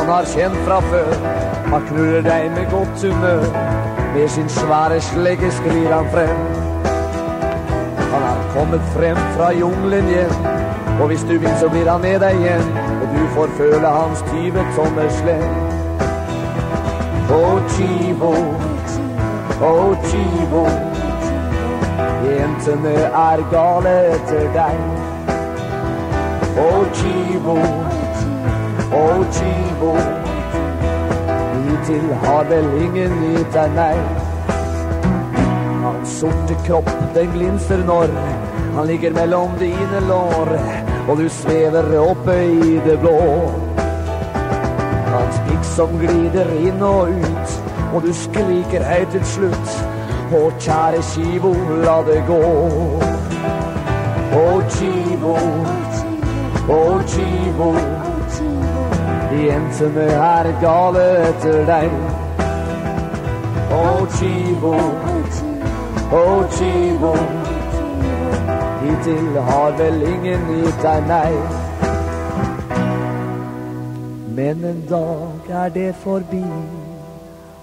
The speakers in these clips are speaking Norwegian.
han har kjent fra før. Han knuller deg med godt humør. Med sin svære slegge sklir han frem. Han har kommet frem fra junglen hjem. Og hvis du vil så blir han med deg hjem. Og du får føle hans 20-tommer slem. Oh Chivo, jentene er gale etter deg. Oh Chivo, hittil har vel ingen gitt deg nei. Hans sorte kropp, den glinser når han ligger mellom dine lår, og du svever oppe i det blå. Hans pikk som glider inn og ut, og du skriker høyt til slutt. Å kjære Chivo, la det gå. Å Chivo, å Chivo, jentene er gale etter deg. Å Chivo, å Chivo, hittil har vel ingen gitt deg nei. Men en dag er det forbi,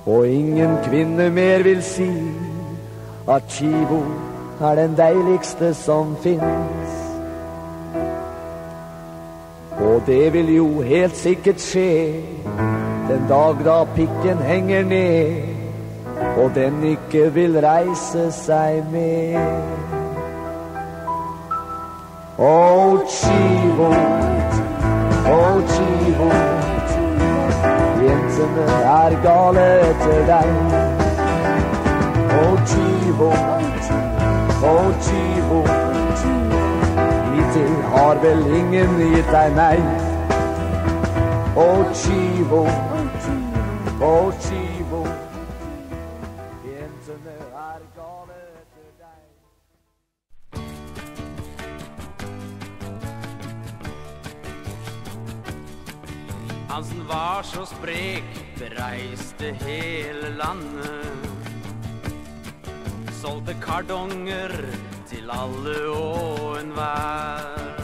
og ingen kvinne mer vil si at Chivo er den deiligste som finnes. Og det vil jo helt sikkert skje den dag da pikken henger ned, og den ikke vil reise seg med. Oh Chivo, oh Chivo, jentene er gale etter deg. Oh Chivo, hittil har vel ingen gitt deg nei. Oh Chivo, oh Chivo, jentene er gale etter deg. Hansen var så sprek, bereiste hele landet. Solgte kardonger til alle og enhver.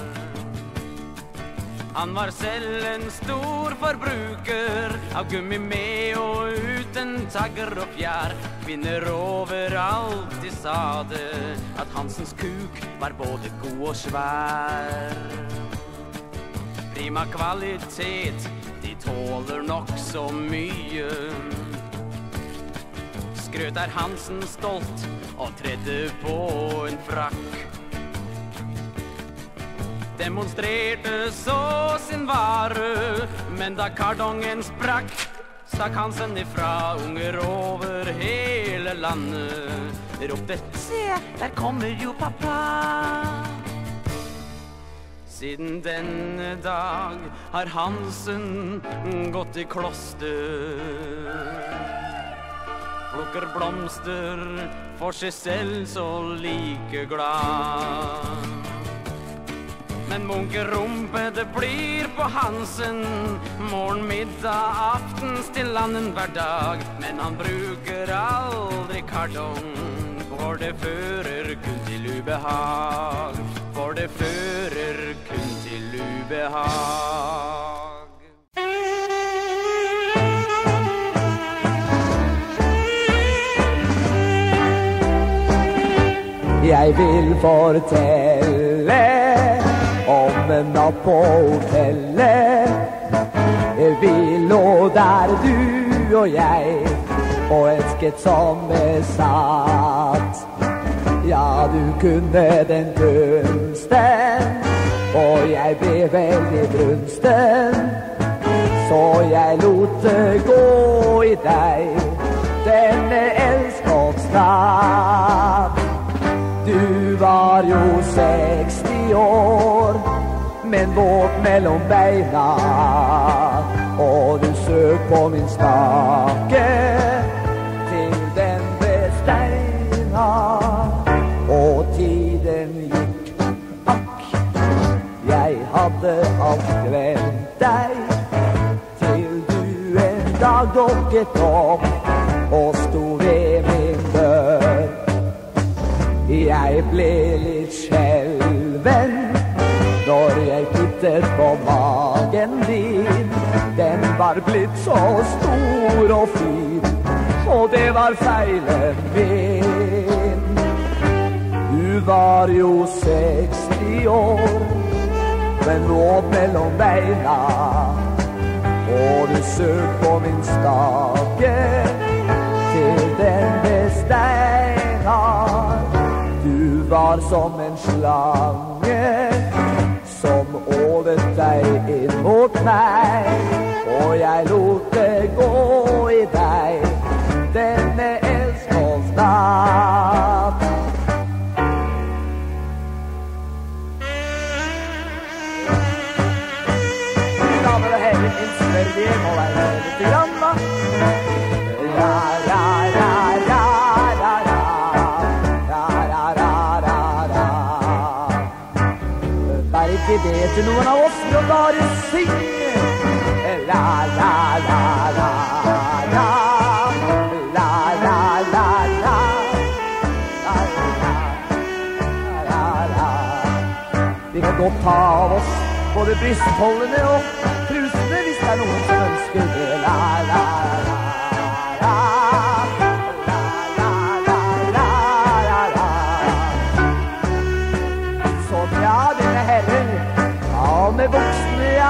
Han var selv en stor forbruker av gummi med og uten tagger og fjær. Kvinner overalt, de sa det, at Hansens kuk var både god og svær. Prima kvalitet, de tåler nok så mye. Skrøt er Hansen stolt og tredde på en frakk. Demonstrerte så sin vare, men da kardongen sprakk, stakk Hansen ifra. Unger over hele landet ropte, se, der kommer jo pappa. Siden denne dag har Hansen gått i kloster. Plukker blomster for seg selv så like glad. Men munkerumpe det blir på Hansen, morgen, middag, aftens til annen hver dag. Men han bruker aldri kardong, for det fører kun til ubehag. For det fører kun til ubehag. Jeg vil fortelle om en natt på hotellet. Vi lå der du og jeg og elsket som besatt. Ja, du kunne den kunsten, og jeg ble veldig brunsten. Så jeg lot det gå i deg denne elskåpsnatt. Du var jo 60 år, men våt mellom beina. Og du søk på min stake til den besteina. Og tiden gikk, akk, jeg hadde alt glemt deg. Til du en dag dukket opp og sto ved min dør. Jeg ble litt skjelven når jeg tittet på magen din. Den var var blitt så stor og fin, og det var feilen min. Du var jo 60 år, men låt mellom beina, og du søk på min stake til den bestein har. Du var som en slange som ålet deg inn mot meg, og jeg lot det gå i deg denne elskonsnatt. Damer og herrer, min smørlige må være litt grann, da. Ja, ja, ja, ja, ja, ja. Ikke det til noen av oss, men bare syng. La, la, la, la, la. La, la, la, la. La, la, la. Vi kan godt ta av oss både brystholdene og trusene hvis det er noen som ønsker det. La, la, la, la. Med voksne, ja.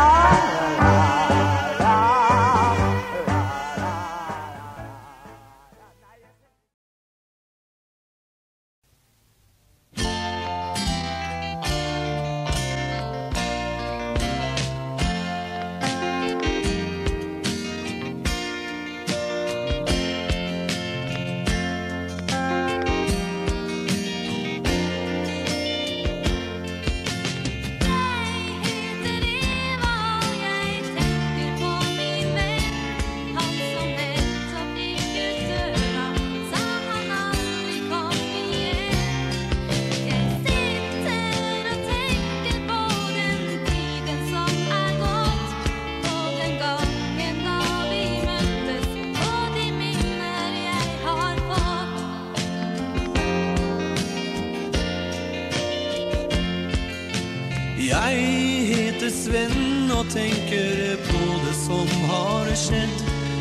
Tenker på det som har skjedd.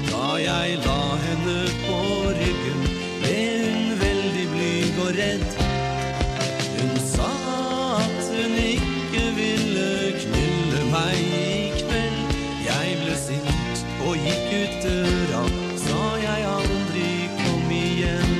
Da jeg la henne på ryggen, ble hun veldig blyg og redd. Hun sa at hun ikke ville knulle meg i kveld. Jeg ble sint og gikk ut døra, sa jeg aldri kom igjen.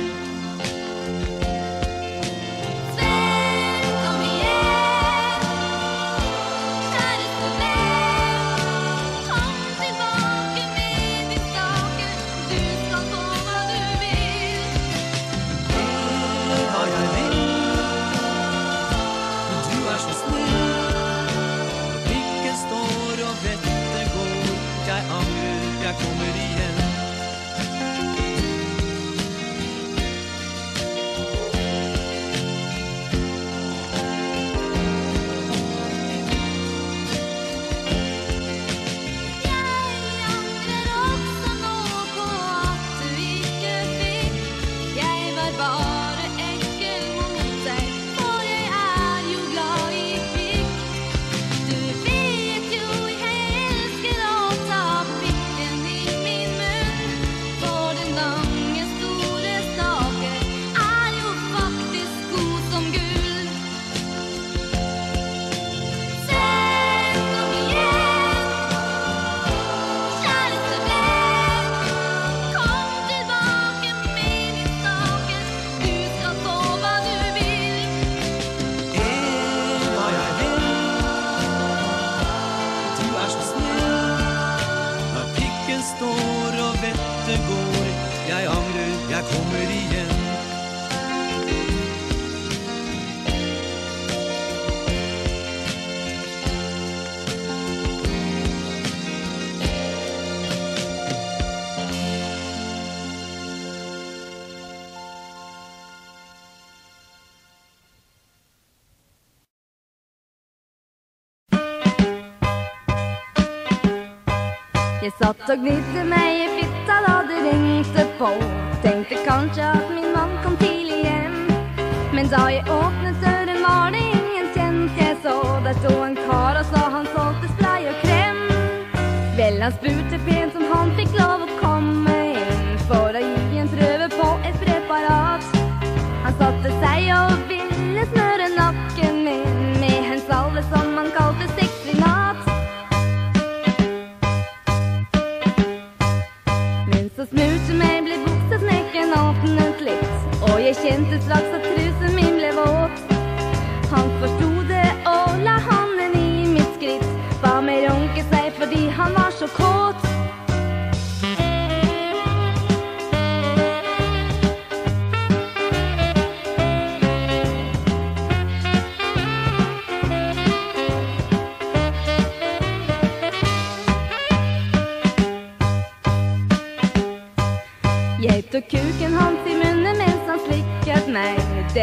Jeg satt og gnidde meg i fitta da det ringte på. Tenkte kanskje at min mann kom tidlig hjem, men da jeg åpnet døren var det ingen kjent jeg så. Der stod en kar og sa han solgte spray og krem. Vel, han spurte pent om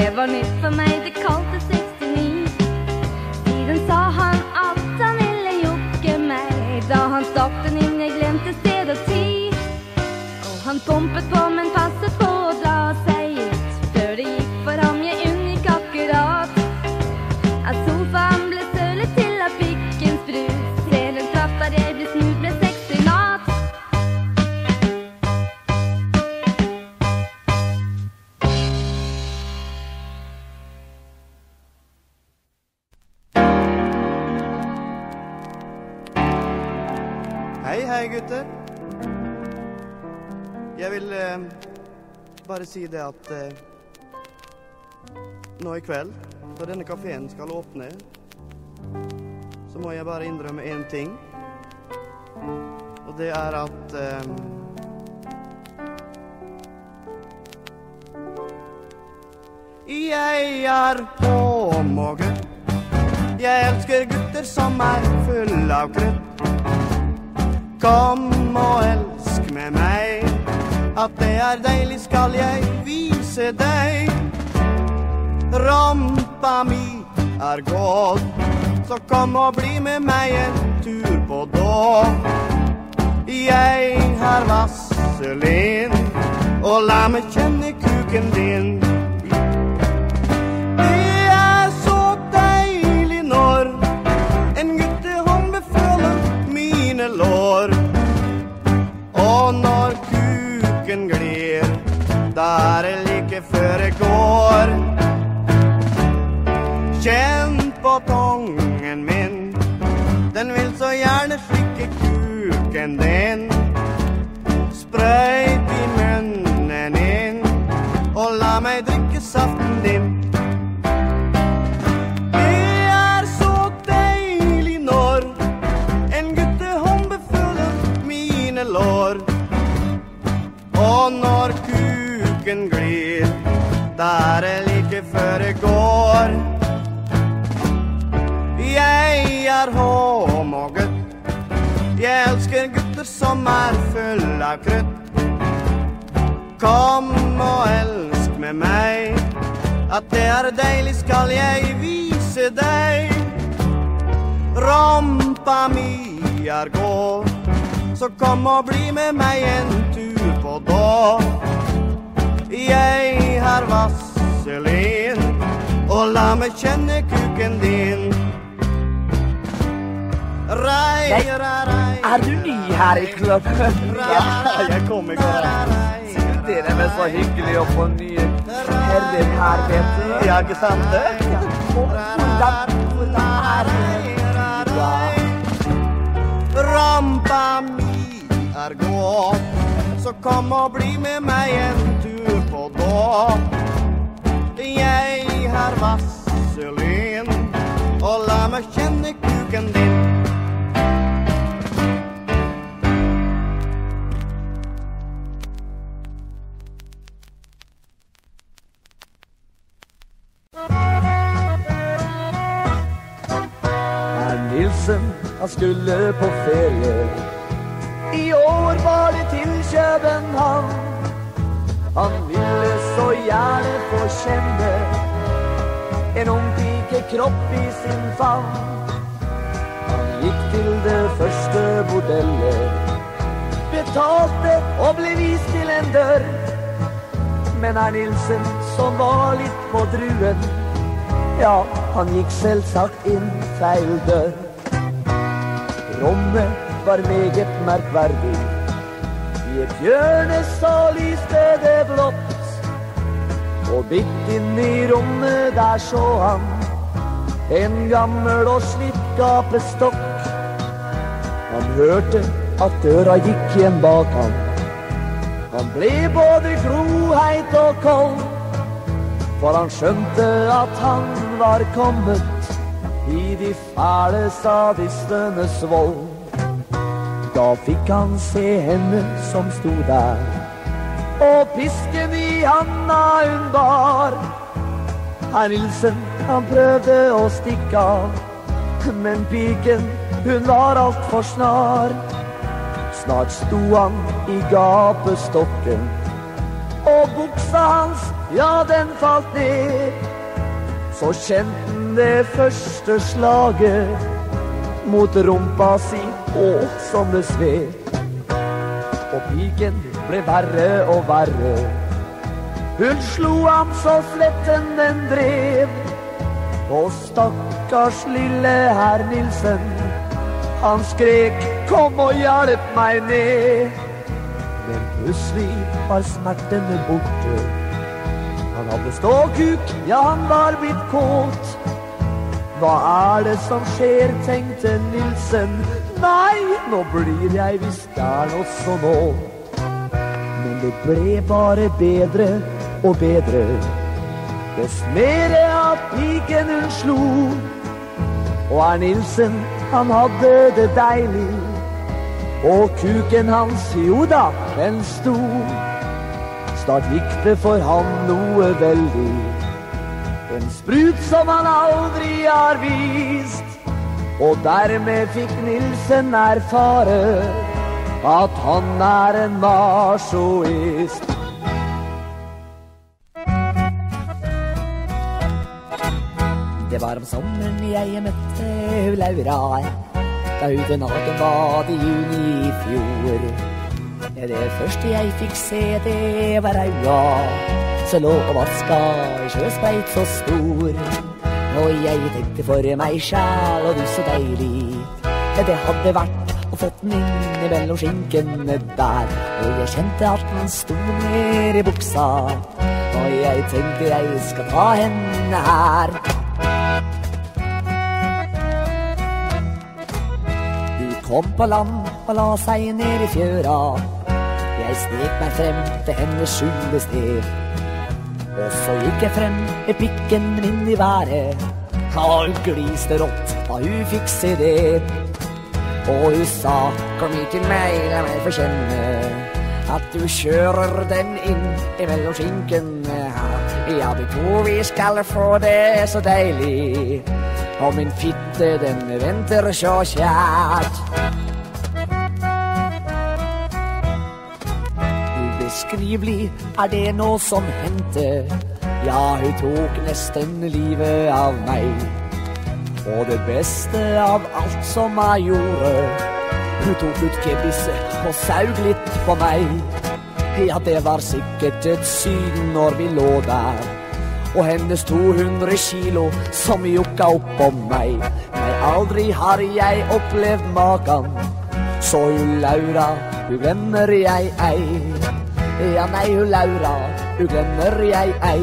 Det var nytt for meg, det kalte 69. Siden sa han at han ville jokke meg. Da han stoppte inn, jeg glemte sted og tid. Og han pumpet på, men passet på å dra seg ut. Før det gikk for ham, jeg unngikk akkurat at sofaen ble sølet til at pikken sprut. Ser en trapp der jeg ble snut, ble 60 natt. Hei gutter, jeg vil bare si det at nå i kveld, når denne kaféen skal åpne, så må jeg bare innrømme en ting, og det er at jeg er homogutt. Jeg elsker gutter som er full av krutt. Kom og elsk med meg, at det er deilig skal jeg vise deg. Rampa mi er godt, så kom og bli med meg en tur på då. Jeg har vaselin, og la meg kjenne kuken din. Det er så deilig når en guttehånd beføler mine lår. Når kuken glir, da er det like før jeg går. Kjenn på tongen min, den vil så gjerne slikke kuken din. Sprøyt i munnen din, og la meg drikke saften din. Og når kuken glir, da er det like før det går. Jeg er homogutt. Jeg elsker gutter som er full av krutt. Kom og elsk med meg, at det er deilig skal jeg vise deg. Rampa mi er god, så kom og bli med meg en tur på då. Jeg har vaselin, og la meg kjenne kuken din. Nei, er du ny her i klubben? Ja, jeg kom i går. Sikkert dere er så hyggelig å få nye herrer her, vet du. Ja, ikke sant det? Ja, hvordan er det? Ja. Rampa mi er godt, så kom og bli med meg en tur på då. Jeg har vaselin, og la meg kjenne kuken din. Herr Nilsen, han skulle på ferie. I år var det til København. Han ville så gjerne få kjenne en ung pikekropp i sin favn. Han gikk til det første bordellet, betalte og ble vist til en dør. Men herr Nilsen, som var litt på druen, ja, han gikk selvsagt inn feil dør. Rommet var meget merkverdig. I et hjørne så lyste det blått, og bitt inn i rommet der så han en gammel og slitt gapestokk. Han hørte at døra gikk igjen bak han. Han ble både gloheit og kold, for han skjønte at han var kommet i de fæle sadistenes vold. Da fikk han se henne som sto der, og pisken i handa hun bar. Herr Nilsen, han prøvde å stikke av, men piken, hun var alt for snar. Snart sto han i gapestokken, og buksa hans, ja, den falt ned. Så kjente han det første slaget mot rumpa si, og som det sved. Og piken ble verre og verre. Hun slo ham så fletten den drev. Og stakkars lille herr Nilsen, han skrek, kom og hjelp meg ned. Men plutselig var smertene borte. Han hadde ståkuk, ja, han var blitt kåt. Hva er det som skjer, tenkte Nilsen. Nei, nå blir jeg visst der også nå. Men det ble bare bedre og bedre. Dess mere av piken hun slo. Og herr Nilsen, han hadde det deilig. Og kuken hans, jo da, den sto. Snart gikk det for han noe veldig. En sprut som han aldri har vist. Og dermed fikk Nilsen erfare at han er en masoist. Det var om sommeren jeg møtte Laura, da ute naken var det juni i fjor. Det første jeg fikk se, det var Laura, så lå og vaska i sjøspeit så stor. Og jeg tenkte for meg sjæl, og du så deilig det hadde vært å fått den inn i mellom skinkene der. Og jeg kjente at den sto ned i buksa, og jeg tenkte jeg skal ta henne her. Kom på land og la seg ned i fjøra. Jeg snek meg frem til hennes skjulestev. Og så gikk jeg frem med pikken min i været. Hun gliste rått da hun fikk se det. Og hun sa, kom hit til meg, la meg få kjenne at du kjører den inn imellom skinkene her. Ja, vi tror vi skal få det så deilig. Og min fitte, den venter så kjært. Ubeskrivelig er det nå som hendte. Ja, hun tok nesten livet av meg. Og det beste av alt som jeg gjorde, hun tok ut kebisset og saug litt på meg. Ja, det var sikkert et syn når vi lå der, og hennes 200 kilo som jukka opp om meg. Nei, aldri har jeg opplevd makan, så hun Laura, hun glemmer jeg ei. Ja, nei, hun Laura, hun glemmer jeg ei.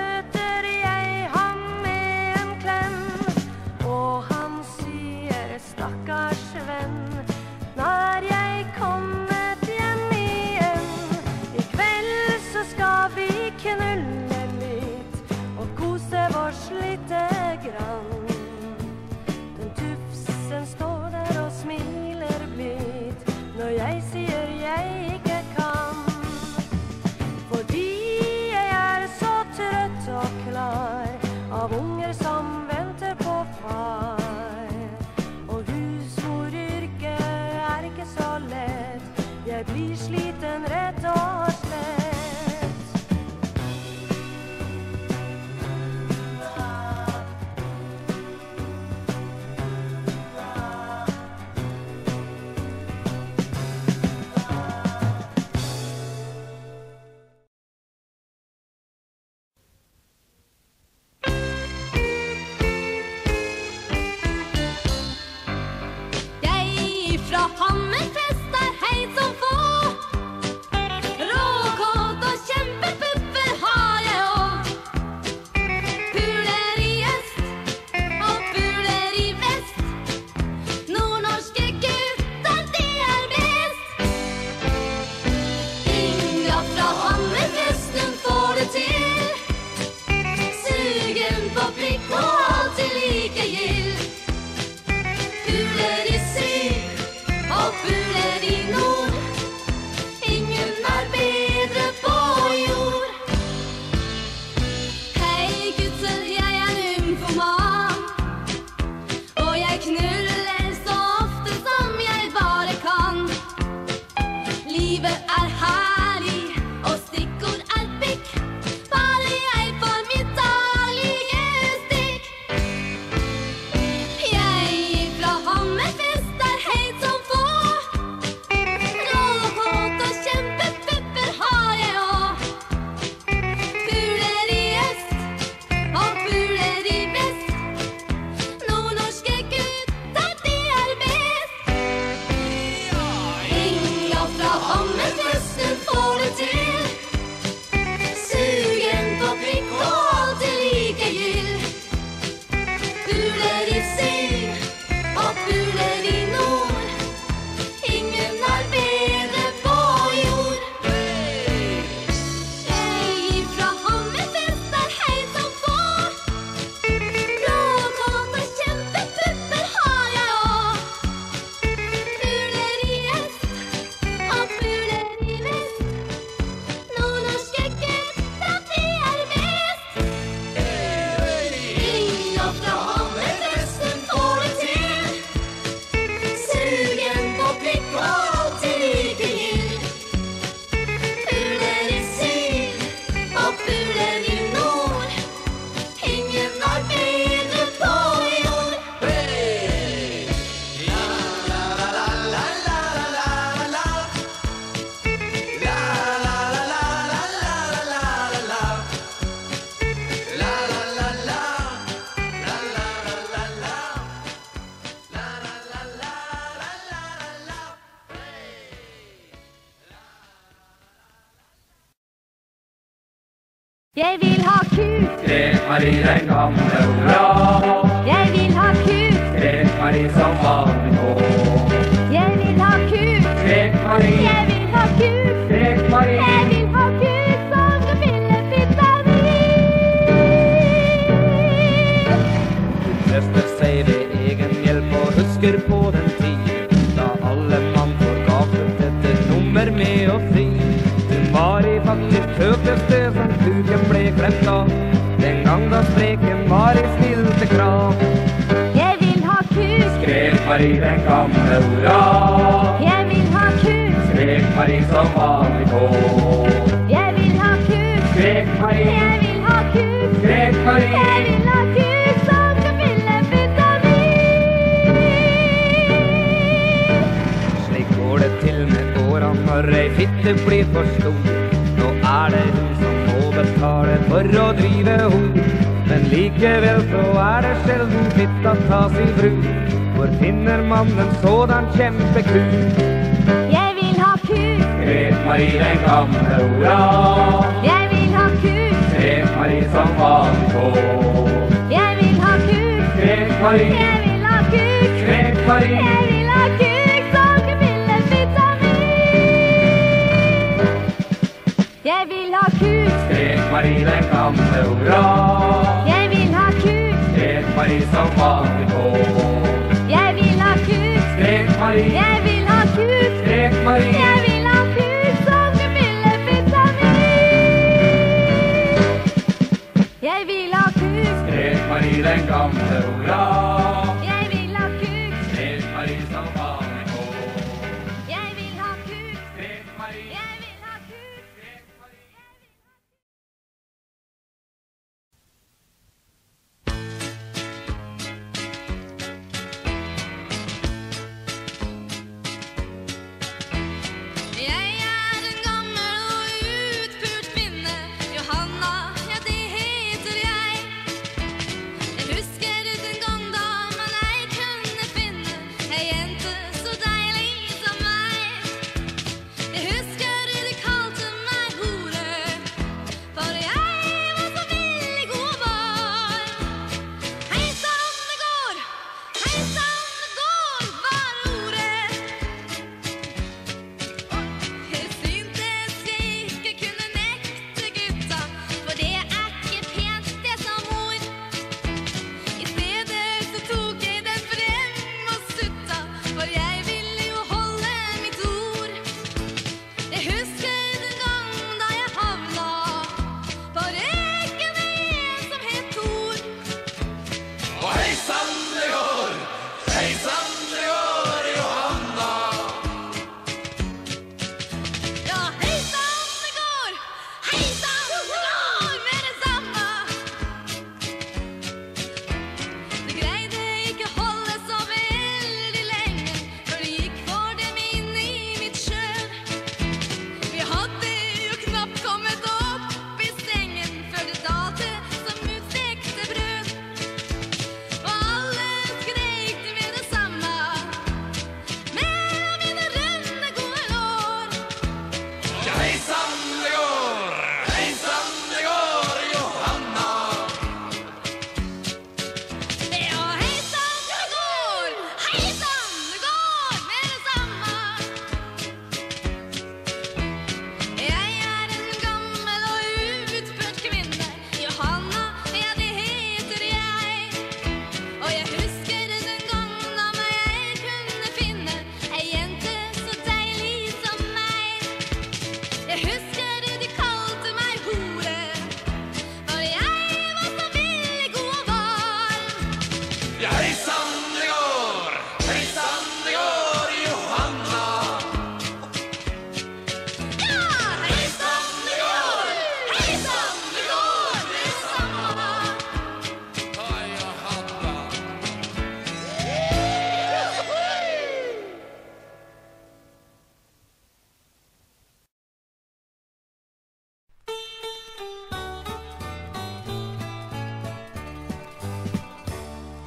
Møter jeg ham med en klem. jeg blir sliten rett og slett. Jeg fra Hammerfest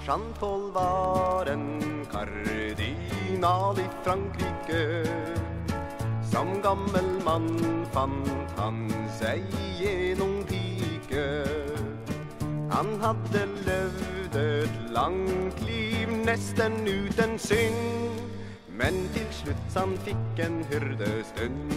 Jean-Paul var en kardinal i Frankrike. Som gammel mann fant han seg i noen pike. Han hadde levd et langt liv nesten uten synd, men til slutt han fikk en hyrdestund.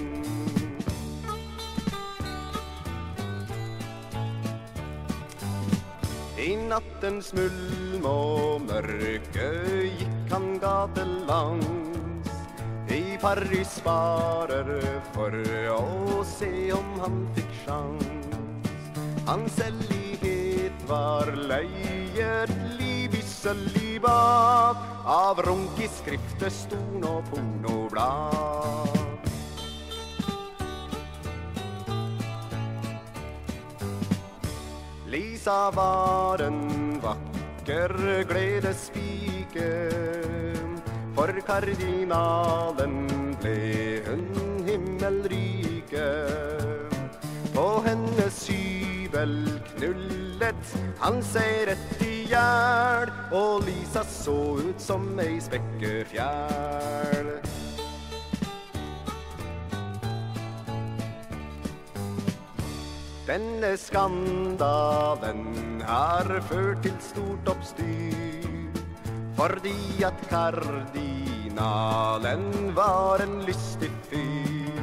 I nattens mulm og mørke gikk han gatelangs. I Paris sparer for å se om han fikk sjans. Hans hellighet var leiet liv i sølibat. Av runk i skrifter, storn og pornoblad. Lisa var en vakker gledespike. For kardinalen ble hun himmelrike. På hennes syvel knullet han seg rett i hjel, og Lisa så ut som ei spekkefjell. Denne skandalen har ført til stort oppstyr, fordi at kardinalen var en lystig fyr.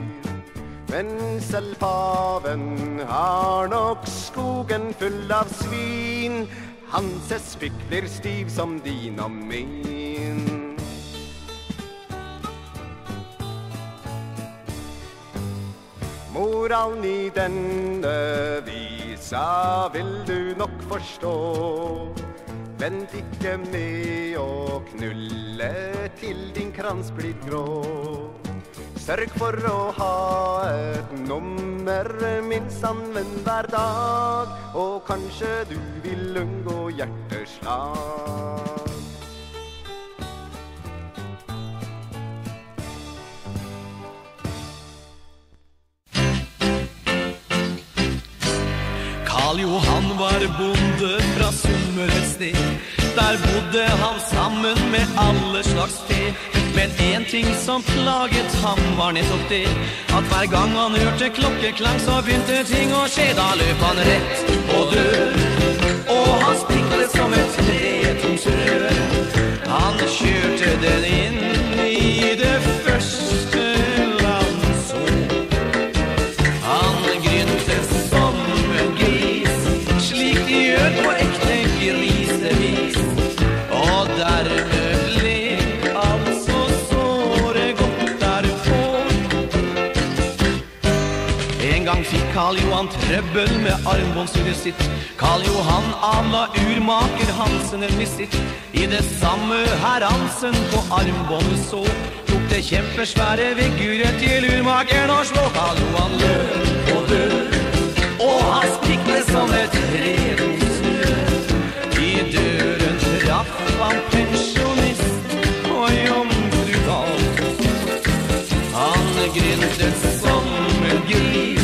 Men selv paven har nok skogen full av svin. Hans spikk blir stiv som din og min. Moralen i denne visa vil du nok forstå. Vent ikke med å knulle til din krans blir grå. Sørg for å ha et nummer minst anvendt hver dag, og kanskje du vil unngå hjerteslag. Karl Johan var bonde fra Sunnmøre et sted. Der bodde han sammen med alle slags fe. Men en ting som plaget ham var nettopp det, at hver gang han hørte klokkeklang, så begynte ting å skje. Da løp han rett på dør, og han spriklet som et tretomsrør. Han kjørte den inn i det første land så. Han grynte som en gris, slik de gjør på ekte grisevis. Og dermed fikk Karl Johan trøbbel med armbåndsuret sitt. Karl Johan avla urmaker Hansen en visitt. I det samme her Hansen på armbåndet så, tok det kjempesvære viguret til urmakeren og slå. Karl Johan løp og død, og han spriklet som et redensnød. I døren traff han pensjonist og jomfru Dahl. Han gryntet som en gris,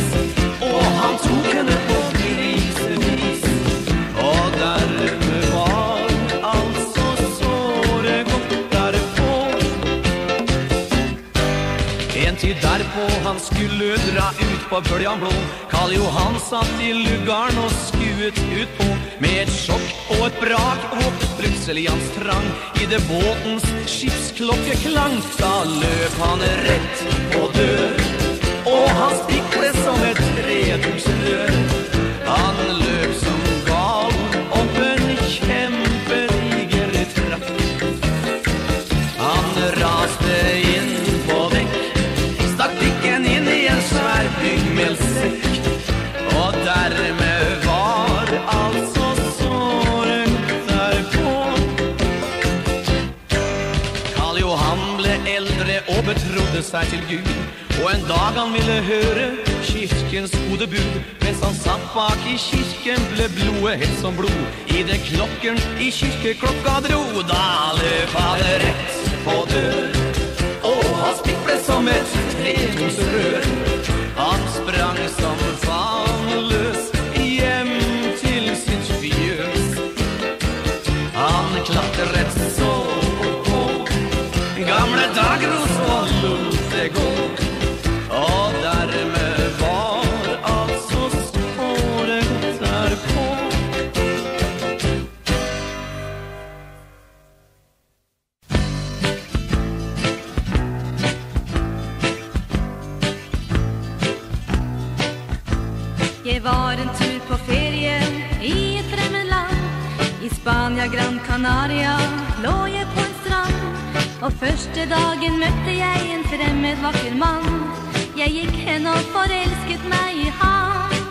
han tok henne på grisevis. Og dermed var altså såre godt derpå. En tid derpå han skulle dra ut på bøljan blå. Karl Johan satt i lugaren og skuet ut på, med et sjokk og et brak, og plutselig han strang i det båtens skipsklokkeklang. Da løp han rett på dør, og han spriklet som et tredomsrør. Han løp som gal, opp en kjempediger trapp. Han raste inn på dekk, stakk pikken inn i en svær byggmelsekk. Og dermed var altså såren derpå. Karl Johan ble eldre og betrodde seg til Gud, og en dag han ville høre kirkens gode bud. Mens han satt bak i kirken ble blodet helt som blod i det klokken i kirkeklokka dro. Da løp han rett på dør, og han spriklet som et tredomsrør. Han sprang som fanløs hjem til sitt fjøs. Han klatret så på gamle dager og så lot det gå. Det var en tur på ferie i et fremmed land. I Spania, Gran Canaria, lå jeg på en strand. Og første dagen møtte jeg en fremmed vakker mann. Jeg gikk hen og forelsket meg i han.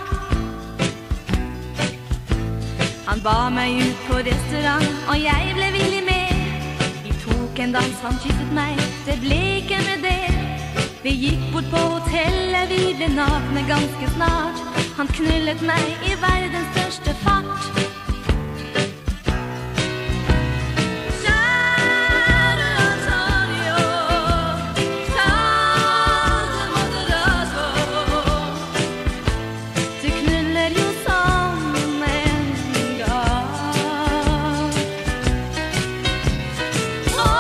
Han ba meg ut på restaurant, og jeg ble villig med. Vi tok en dans, han kysset meg, det ble ikke med det. Vi gikk bort på hotellet, vi ble nakne ganske snart. Han knullet meg i verdens største fart. Kjære Antonio, tanto måtte raso. Du knuller jo som en gang. Å,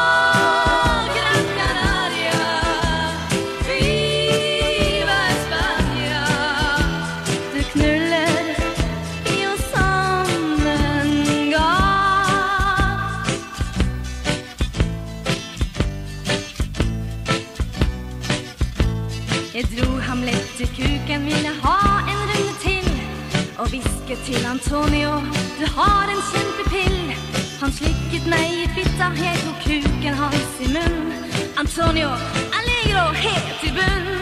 Gran Canaria, viva Spania. Jeg dro ham lett til kuken, ville ha en runde til, og hvisket til Antonio, du har en kjempepill. Han slikket meg i fitta, jeg tok kuken hans i munn. Antonio, allegro, helt i bunn.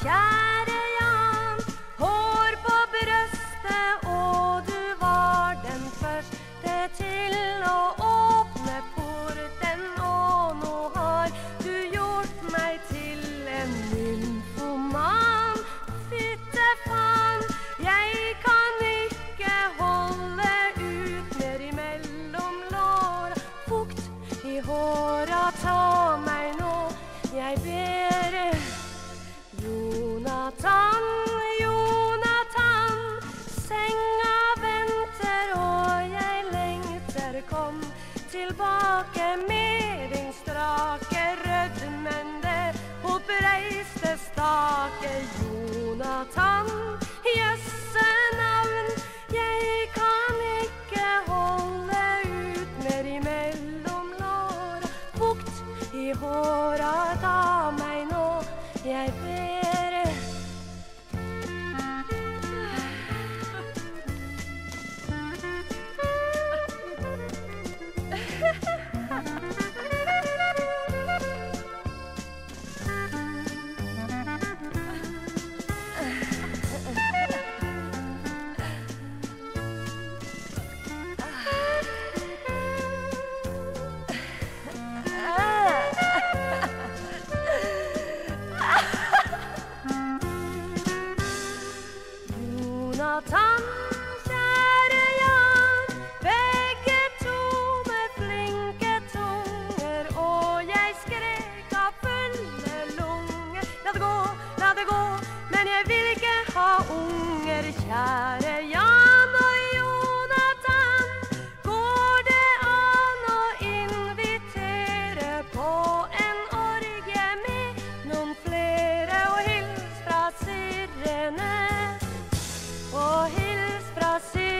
Kjære Jan, hår på brøstet, og du var den første til å åpne porten. Og nå har du gjort meg til en nymfoman. Fyttefaen, jeg kan ikke holde ut ned imellom lår. Fukt i håra, ta meg nå, jeg ber. Jonathan, Jonathan, senga venter og jeg lengter. Kom tilbake med din strake rødmende oppreiste stake. Jonathan, jøsse navn, jeg kan ikke holde ut mer imellom lår. Fukt i håra, ta meg nå, jeg ber. Jonathan, kjære Jan, begge to med flinke tunger, og jeg skrek av fulle lunger. La det gå, men jeg vil ikke ha unger. Kjære Jan og Jonathan, går det an å invitere på en orgie med noen flere? Og hils fra sirene, og hils fra syrene.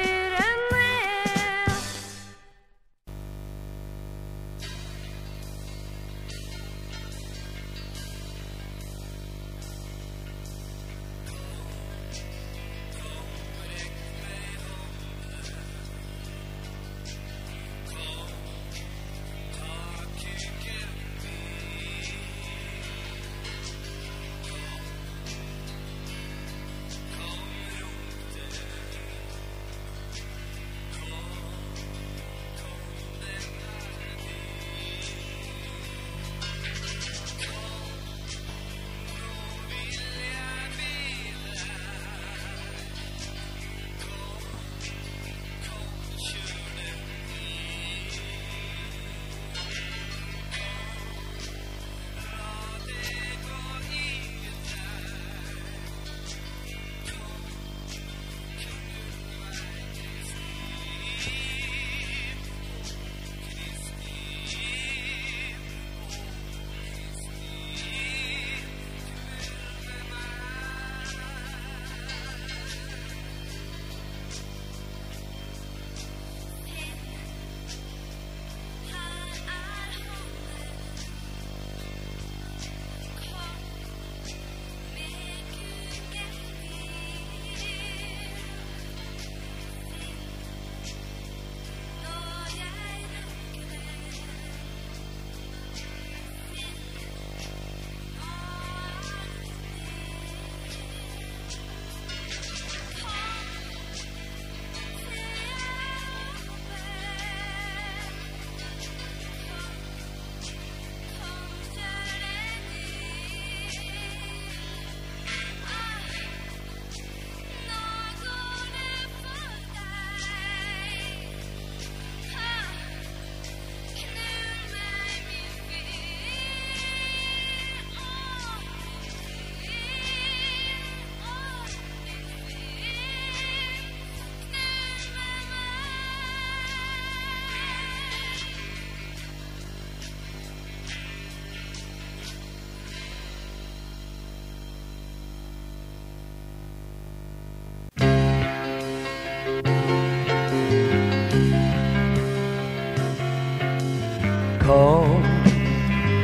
Kom,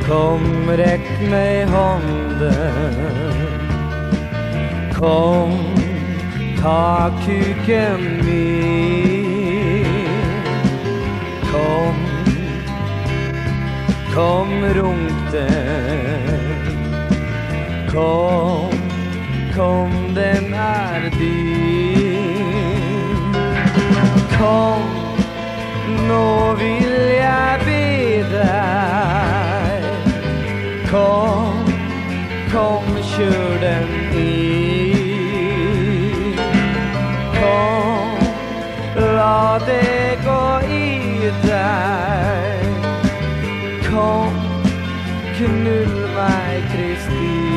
kom, rekk meg hånden. Kom, ta kuken min. Kom, kom, rumpen. Kom, kom, den är din. Kom, nå vill jag be dig. Kom, kom, kör den i. Kom, la det gå i dig. Kom, knull mig, Kristin.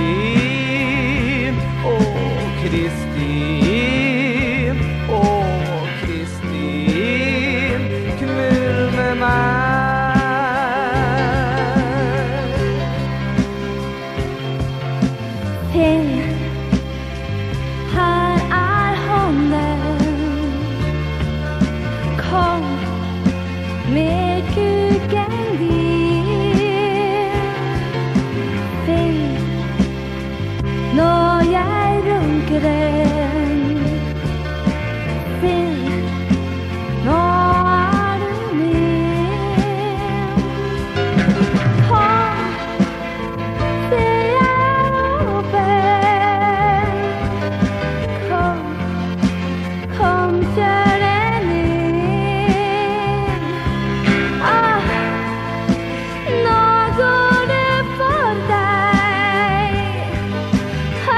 Åh, Kristin. Åh, Kristin. Knull med meg. Se, her er hånden. Kom med kuken din. Når jeg runker den, se, nå er du med. Kom, se, jeg åpen. Kom, kom, kjør den inn. Ah, nå går det for deg. Han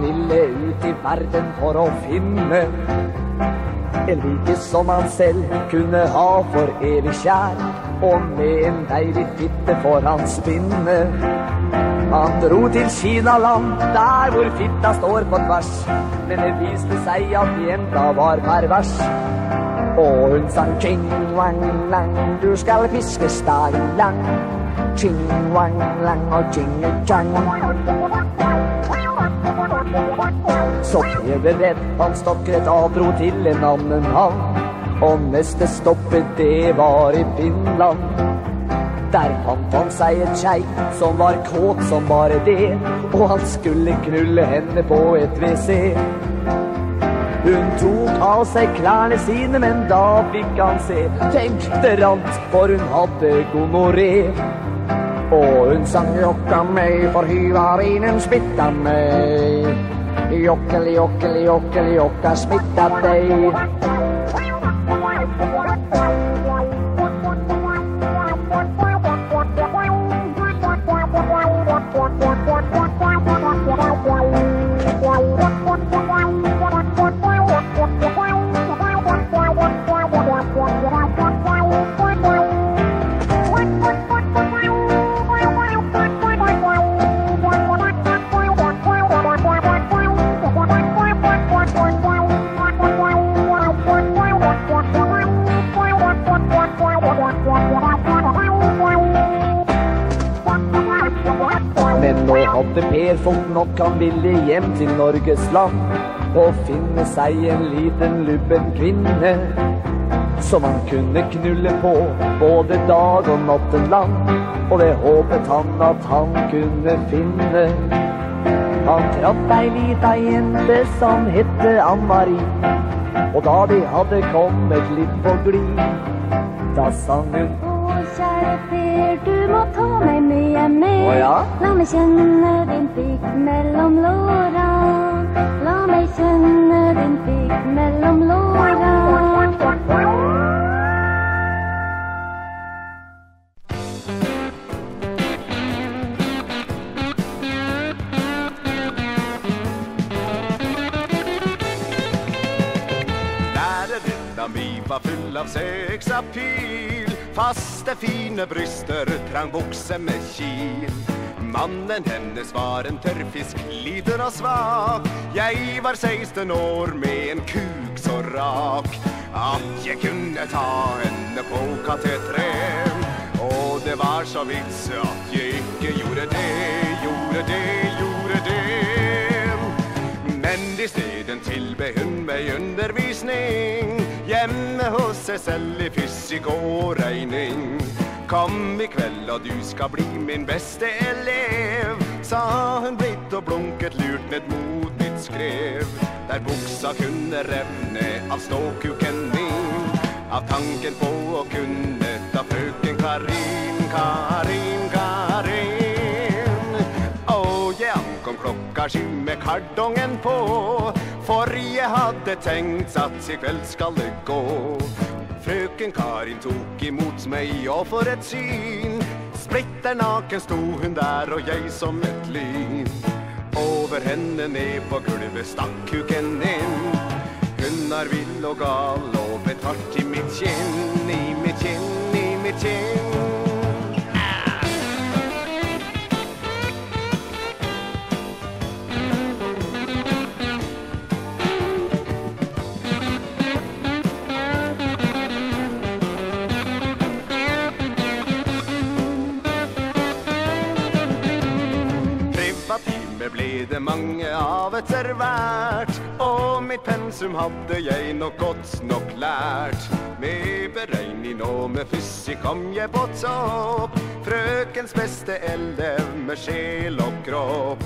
ville ut i verden for å finne En like som han selv kunne ha for evig kjær, og med en deilig fitte for hans spinne. Han dro til Kinaland, der hvor fitta står på tvers, men det viste seg at jenta var pervers. Og hun sang ching wang lang, du skal fiske stang lang, ching wang lang og ching chang. Så prøveredd han stokket av, dro til en annen havn, og neste stoppet det var i Finland. Der fant han seg et skei som var kåt som bare det, og han skulle knulle henne på et WC. Hun tok av seg klærne sine, men da fikk han se, tenk det rant, for hun hadde gonoré. Og hun sang jokka meg, for hyvarinen spytta meg. Jokkeli, jokkeli, jokkeli, jokka smittet deg. Hadde Per fått nok, han ville hjem til Norges land og finne seg en liten lubben kvinne som han kunne knulle på både dag og natten lang. Og det håpet han at han kunne finne. Han trapp ei lita jente som hette Ann-Marie, og da de hadde kommet litt på glid, da sang hun: Å kjære Per, du må ta meg med hjem med. La meg kjenne din pikk mellom låra, la meg kjenne din pikk mellom låra. Lærevenna mi var full av søksapil, faste fine bryster, trang bukse med kil. Mannen hennes var en tørrfisk, liten og svak. Jeg var 16 år med en kuk så rak at jeg kunne ta henne på katetren. Og det var så vits at jeg ikke gjorde det, gjorde det, gjorde det. Men i stedet tilbød hun meg undervisning hjemme hos seg selv i fysikk og regning. Kom i kveld og du skal bli min beste elev, sa hun blitt og blunket lurt ned mot mitt skrev, der buksa kunne revne av ståkuken min, av tanken på å kunne ta frøken Karin, Karin, Karin. Og jeg ankom klokka 7 med kardongen på, for jeg hadde tenkt at i kveld skal det gå. Frøken Karin tok imot meg, og for et syn, splitter naken sto hun der og jeg som et lyn. Over henne ned på gulvet stakk kuken inn, hun er vill og gal og bet hardt i mitt kinn, i mitt kinn, i mitt kinn. Det mange av etter hvert, og mitt pensum hadde jeg nok godt nok lært. Med beregning og med fysikk kom jeg på topp, frøkens beste elev med sjel og kropp.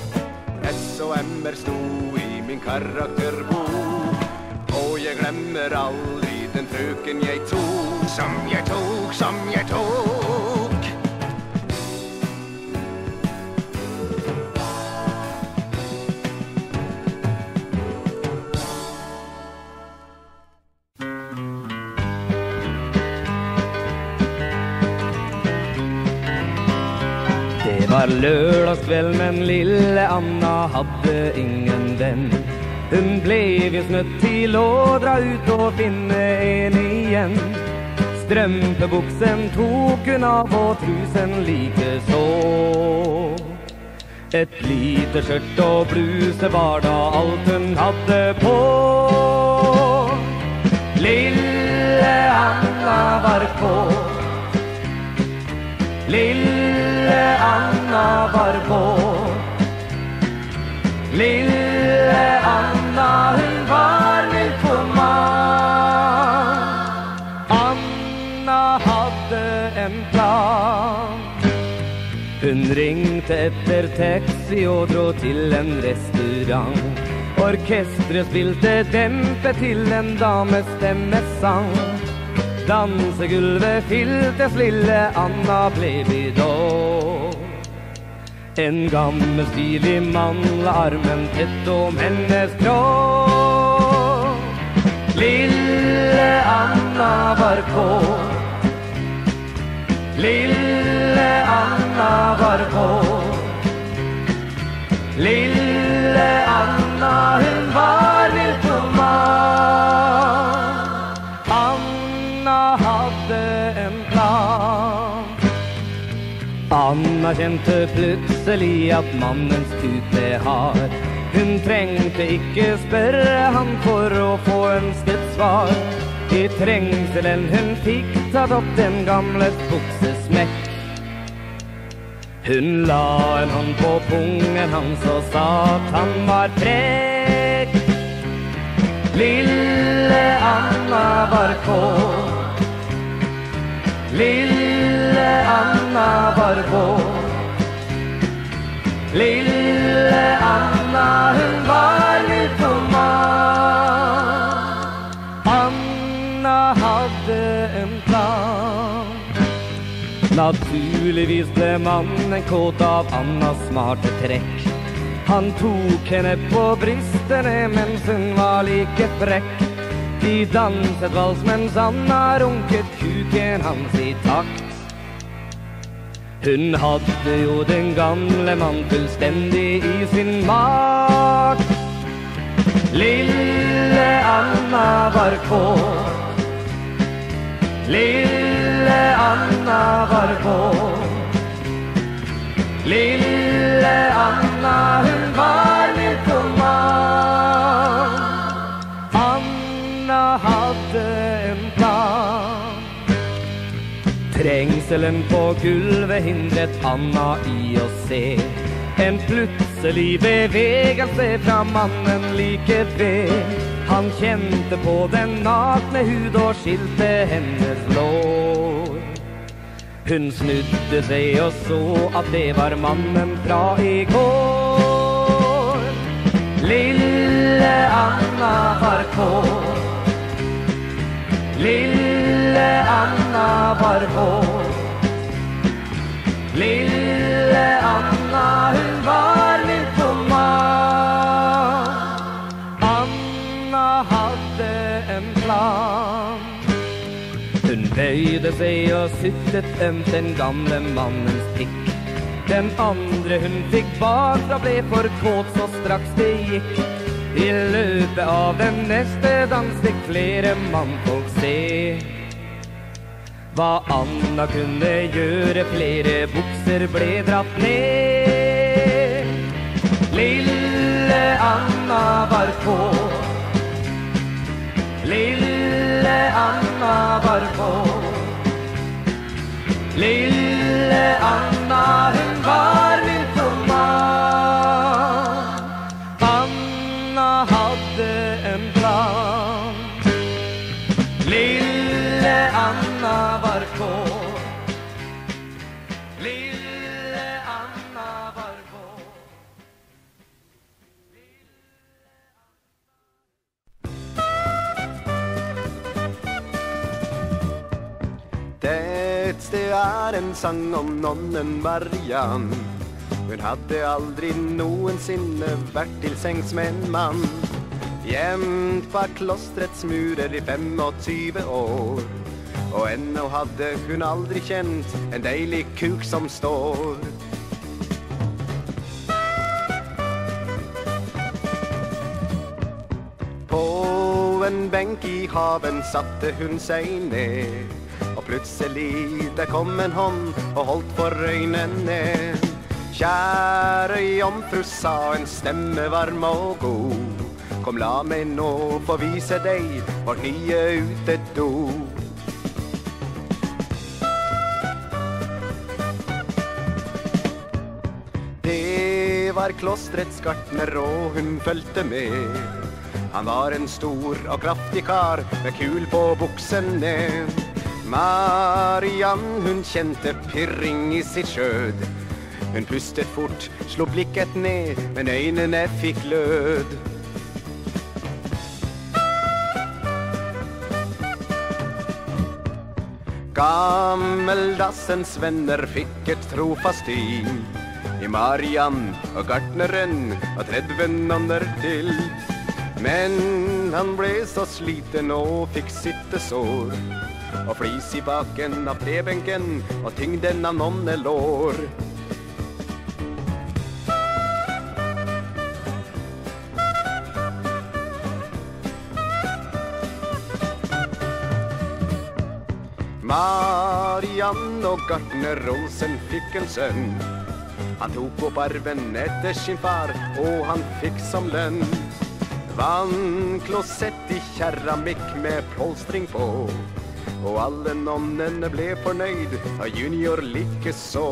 S og M-er sto i min karakterbok, og jeg glemmer aldri den frøken jeg tok, som jeg tok, som jeg tok. Det var lørdagskveld, men lille Anna hadde ingen venn. Hun blev just nødt til å dra ut og finne en igjen. Strømpebuksen tok hun av og trusen like så. Et lite skjørt og bluse var da alt hun hadde på. Lille Anna var på. Lille Anna var på. Lille Anna, hun var min formann. Anna hadde en plan. Hun ringte etter taxi og dro til en restaurant. Orkestret spilte dempe til en dames stemmesang. Dansegulvet fyltes, lille Anna ble bidå. En gammel stilig mann la armen tett om hennes krå. Lille Anna var på. Lille Anna var på. Lille Anna, hun var viltoman. Anna hadde en plan. Anna kjente plutselig at mannens tut ble hard. Hun trengte ikke spørre han for å få ønsket svar. I trengselen hun fikk tatt opp den gamle buksesmekk. Hun la en hånd på pungen hans og sa at han var frekk. Lille Anna var kåt. Lille Anna var våt. Lille Anna, hun var lytoman. Anna hadde en plan. Naturligvis ble mannen kåt av Annas smarte trekk. Han tok henne på brystene mens hun var like frekk. De danset vals mens Anna runket kuken hans i takt. Hun hadde jo den gamle mann fullstendig i sin makt. Lille Anna var kåt. Lille Anna var kåt. Lille Anna, hun var mytoman. Anna hadde en plan. Trengselen på gulvet hindret Anna i å se en plutselig bevegelse fra mannen like ved. Han kjente på den nakne hud og skilte hennes lår. Hun snudde seg og så at det var mannen fra i går. Lille Anna var kåt. Lille Anna var våt. Lille Anna, hun var lytoman. Anna hadde en plan. Hun bøyde seg og suttet ømt den gamle mannens pikk. Den andre hun fikk bakfra ble for kåt så straks det gikk. I løpet av den neste dans fikk flere mannfolk se hva Anna kunne gjøre. Flere bukser ble dratt ned. Lille Anna var kåt. Lille Anna var kåt. Lille Anna, hun var mytoman. Hadde en plan. Lille Anna var kåt. Lille Anna var kåt. Det sted er en sang om nonnen Marian. Hun hadde aldri noensinne vært til sengs med en mann. Gjemt bak klostrets murer i 25 år. Og ennå hadde hun aldri kjent en deilig kuk som står. en benk i haven satte hun seg ned. Og plutselig der kom en hånd og holdt for øynene. Kjære jomfru, sa en stemme varm og god, kom la meg nå få vise deg vårt nye utedo. Det var klostrets gartner og hun fulgte med. Han var en stor og kraftig kar med kul på buksene. Marian, hun kjente pirring i sitt skjød. Hun pustet fort, slo blikket ned, men øynene fikk glød. Gammeldassens venner fikk et trofast team i Marian og gartneren og 30 andre til. Men han ble så sliten og fikk sittesår og flis i baken av trebenken og tyngden av nonnelår. Marian og gartner Olsen fikk en sønn. Han tok opp arven etter sin far, og han fikk som lønn vannklosett i keramikk med polstring på. Og alle nonnene ble fornøyd, og junior likeså.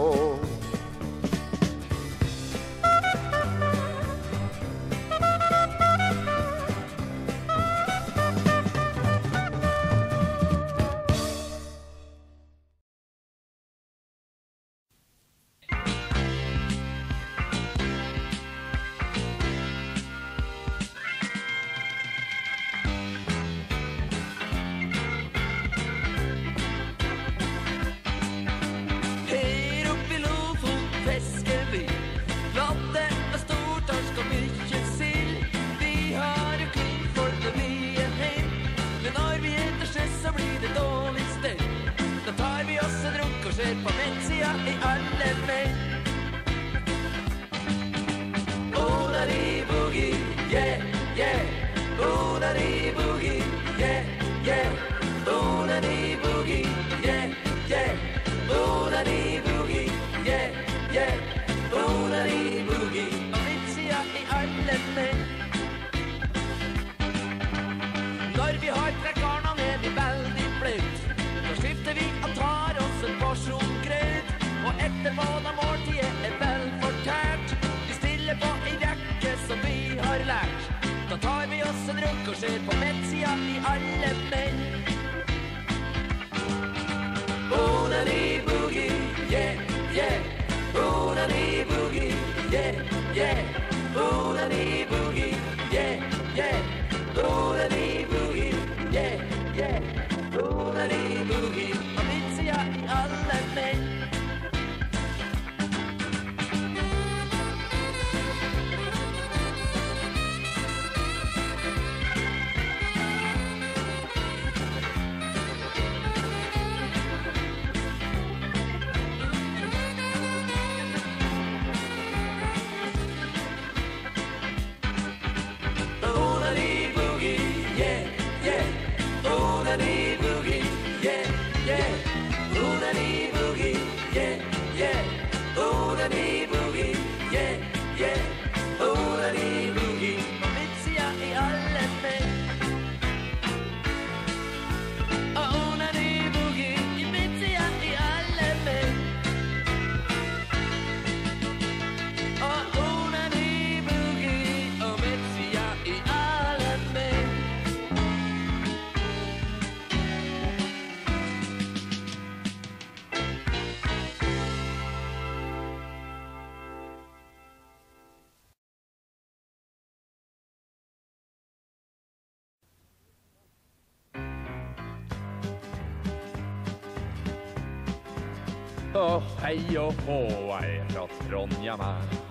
Hei og hå, jeg er fra Trondheim,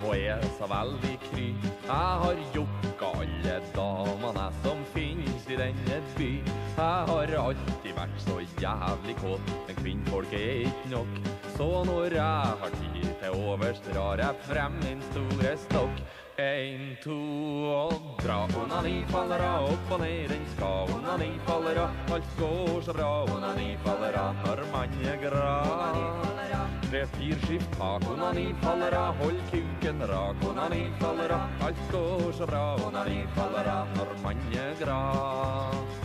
og jeg er så veldig kry. Jeg har jukka alle damene som finnes i denne by. Jeg har alltid vært så jævlig kåt, men kvinnfolk er ikke nok. Så når jeg har tid til overs, drar jeg frem min store stokk. En, to og dra. Onani faller av, opp og ned den skal. Onani faller av, alt går så bra. Onani faller av, når man er grad. Det firskift tak. Onani faller av, hold kuken rak. Onani faller av, alt går så bra. Onani faller av, når man er grad.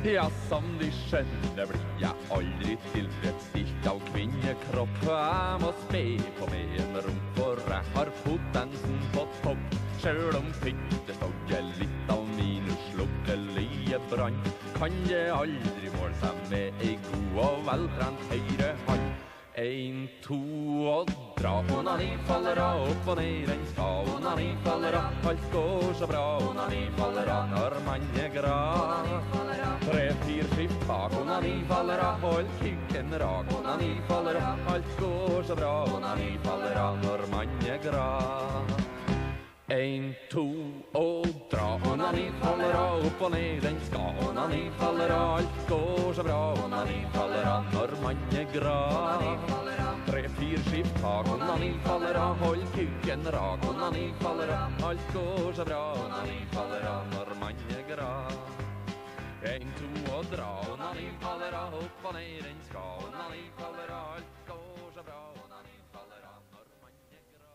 Ja, som de skjønner blir jeg aldri tilfredsstilt av kvinnekropp. Jeg må spe på meg en rom, for jeg har fotdansen på topp. Selv om fytte stogger litt av minus slukkelige brann, kan jeg aldri måle seg med ei god og veltrent høyre hand. En, to og dra. Onani faller av, opp og ned den skal. Onani faller av, alt går så bra. Onani faller av, når man er grad. 3-4 skift bak. Onani faller av, hold kuken rak. Onani faller av, alt går så bra. Onani faller av, når man er grad. 1, 2 og dra. Onani faller av, opp og ned den skal. Onani faller av, alt går så bra. Onani faller av, når man er grad. 3-4 skift bak. Onani faller av, hold kuken rak. Onani faller av, alt går så bra. Onani faller av, når man er grad. 1, 2 og dra. Onani faller av, opp og ned den skal. Onani faller av, alt går så bra. Onani faller av, når man er grad.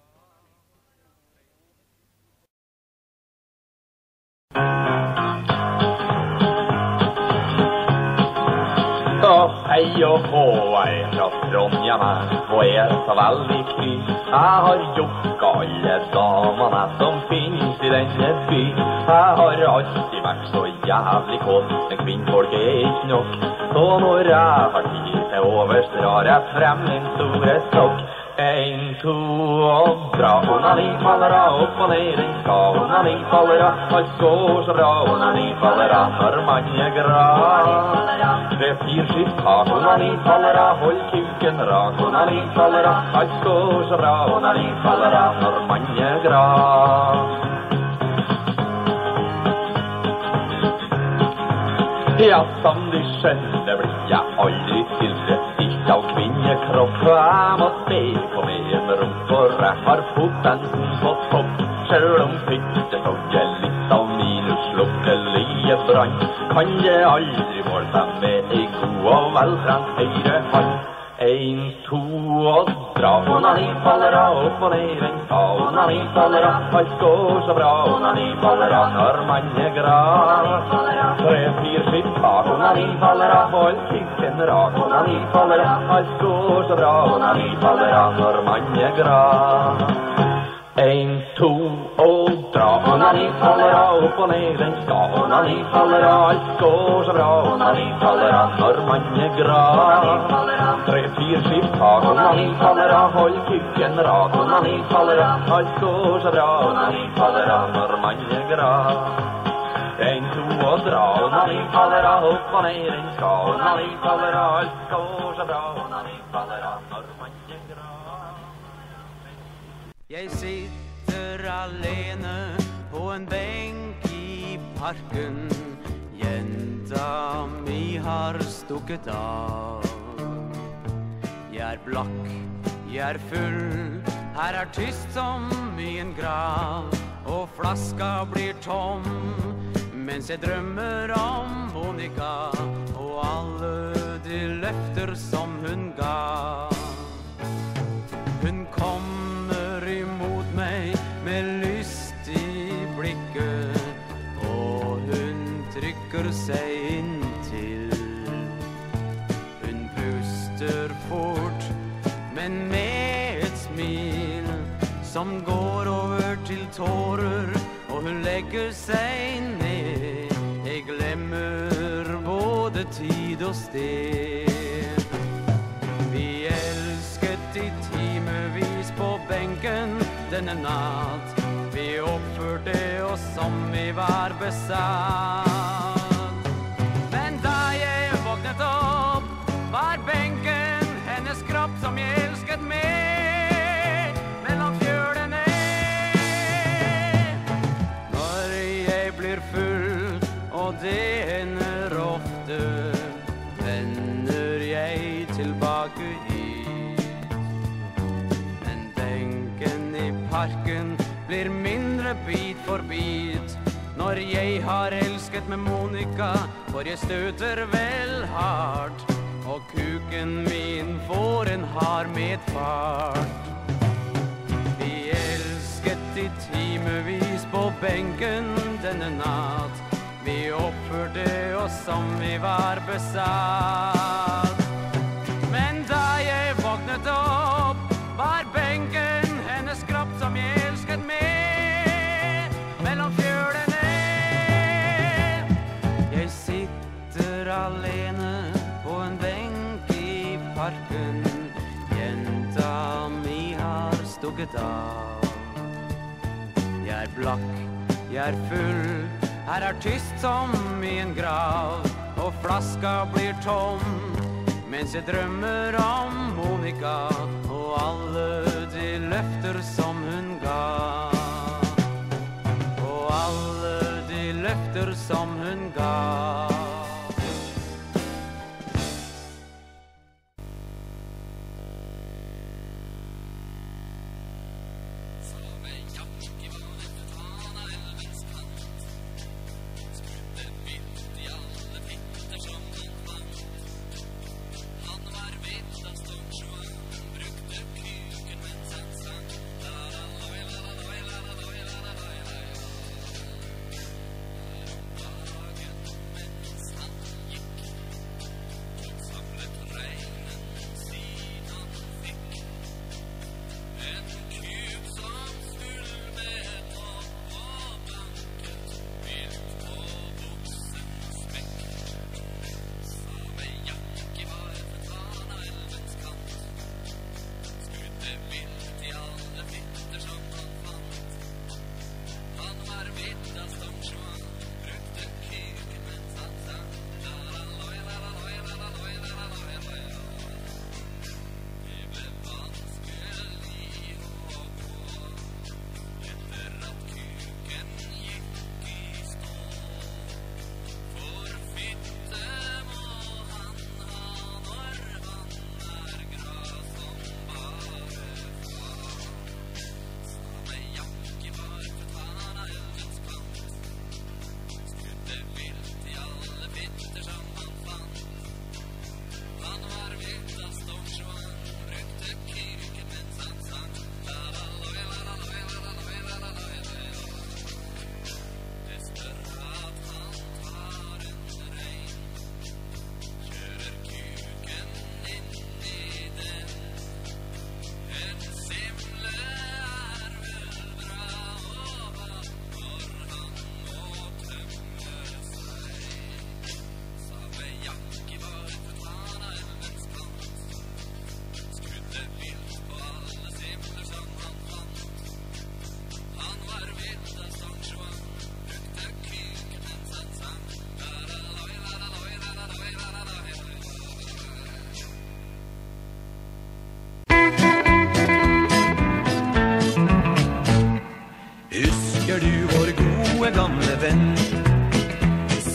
Så hei og hå, jeg er fra Trondhjem og er så veldig kry. Jeg har jokka alle damene som finnes i denne by. Jeg har alltid vært så jævlig kål, men kvinnfolk er ikke nok. Så når jeg har tid til overs, drar jeg frem min store stokk. 1, 2 og dra. Onani faller av, opp og ned den skal. Onani faller av, alt går så bra. Onani faller av, når man er grad. 3-4 skift tak. Onani faller av, hold kuken rak. Onani faller av, alt går så bra. Onani faller av, når man er grad. Ja, som de skjønner blir jeg aldri tilfredsstilt av kvinnekropp. Jeg må spe på meg en rom, for jeg har fotdansen på topp. Selv om fytte stogger litt av minus slukkelige brann, kan jeg aldri måle seg med ei god og veltrent høyre hand. 1, 2 og dra. Onani faller av, opp og ned den skal. Onani faller av, alt går så bra. Onani faller av, når man er grad. 3-4 skift bak. Onani faller av, hold kuken rak. Onani faller av, alt går så bra. Onani faller av, når man er grad. 1, 2 og dra. Onani faller av, opp og ned den skal. Onani faller av, alt går så bra. Onani faller av, når man er grad. 3-4 skift bak. Onani faller av, hold kuken rak. Onani faller av, alt går så bra. Onani faller av, når man er grad. 1, 2 og dra. Onani faller av, opp og ned den skal. Onani faller av, alt går så bra. Onani faller av, når man er grad. Jeg sitter alene på en benk i parken. Jenta mi har stukket av. Jeg er blakk, jeg er full, her er tyst som i en grav. Og flaska blir tom mens jeg drømmer om Monica og alle de løfter som hun ga. Hun kommer imot meg med lyst i blikket, og hun trykker seg inntil. Hun puster fort, men med et smil som går over til tårer, og hun legger seg ned. Jeg glemmer både tid og sted. Vi elsket i timevis på benken denne natt. Vi oppførte oss som vi var besatt. Men da jeg våknet opp, var benken hennes kropp som jeg elsket med. Mellom fjølene. Når jeg blir full, og det hender ofte, vender jeg tilbake hit. bit for bit. Når jeg har elsket med Monica, for jeg støter vel hardt, og kuken min får en hard medfart. Vi elsket i timevis på benken denne natt. Vi oppførte oss som vi var besatt. Men da jeg våknet opp, var benken hennes kropp som jeg elsket med. Mellom fjølene alene på en benk i parken. Jenta mi har stukket av. Jeg er blakk, jeg er full, her er tyst som i en grav. Og flaska blir tom, mens jeg drømmer om Monica og alle de løfter som hun ga. Og alle de løfter som hun ga.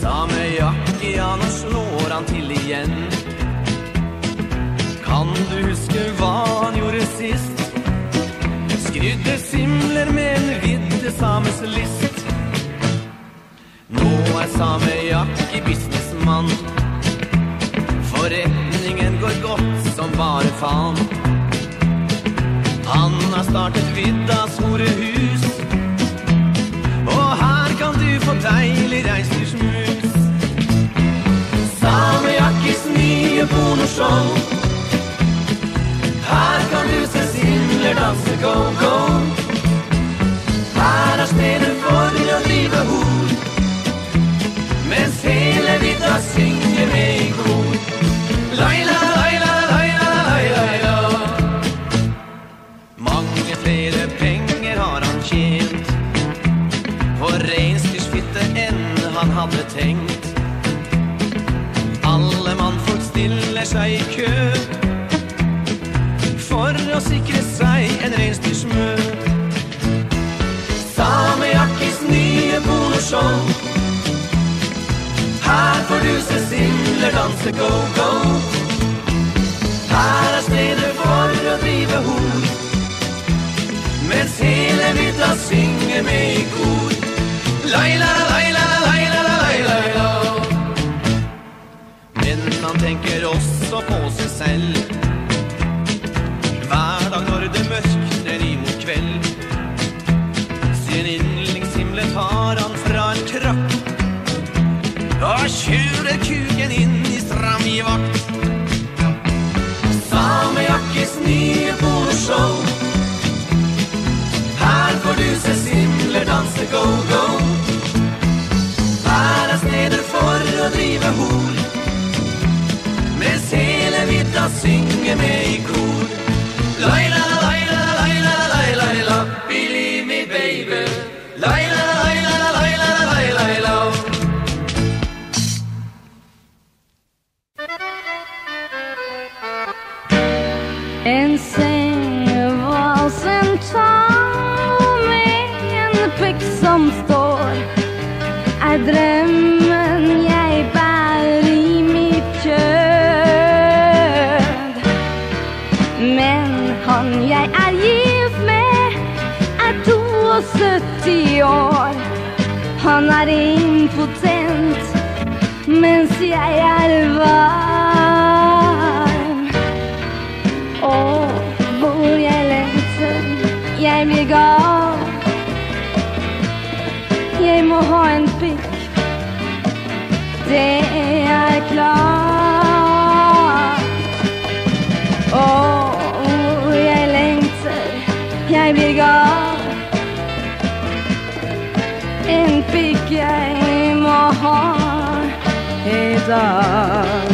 Samejakki, ja, nå slår han til igjen. Kan du huske hva han gjorde sist? Skrudde simler med en vidde sames list. Nå er Samejakki businessmann, forretningen går godt som bare faen. Han har startet viddas horehus, og her kan du få deilig reinsdyrsmus. Samejakkis nye pornoshow, her kan du se simler danse go-go. Her er stedet for å drive hor, mens hele vidda synger med i kor. Laila, laila, laila, laila, laila. Mange flere penger har han tjent på reinsdyrsfitte enn han hadde tenkt. Alle mannfolk stiller seg i kø for å sikre seg en reinsdyrsmø. Samejakkis nye pornoshow, her får du se simler danse go-go. Her er stedet for å drive hor, mens hele vidda synge med i kor. Laila, laila, laila, laila, laila. Men han tenker også på seg selv. Hver dag når det mørkner imot kveld. Sin yndlingshimmel tar han fra en krakk. Og kjører kuken inn i stram i vakt. Samejakkis nye bordshow. Her får du se simler danse go-go. Her steder for å drive hor. Mens hele vidda synger med i kor. Laila, laila, laila, laila, laila, believe me baby. Laila, laila, laila, laila, laila. En seng, vals, en tang med en pikk som står, er drømmen jeg bærer i mitt kjød. Men han jeg er gift med er 72 år. Han er impotent, mens jeg er varm. Og hvor jeg lengter, jeg blir gal. Jeg må ha en pikk, det er klart. Og hvor jeg lengter, jeg blir gal. En pikk jeg må ha i dag.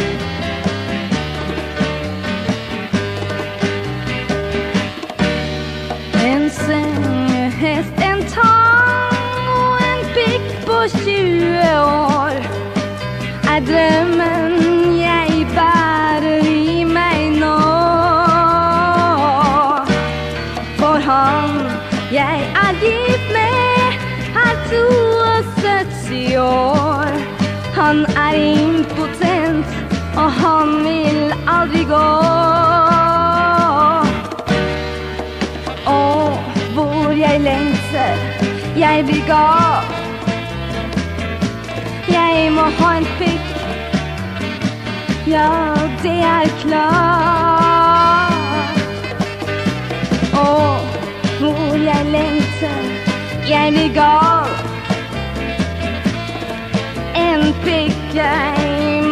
En tang og en pikk på 20 år er drømmen jeg bærer i meg nå. For han jeg er gift med er 72 år. Han er impotent, og han vil aldri gå. Og hvor jeg lengter, jeg blir gal. Jeg må ha en pikk, ja, det er klart. Og hvor jeg lengter, jeg blir gal. En pikk jeg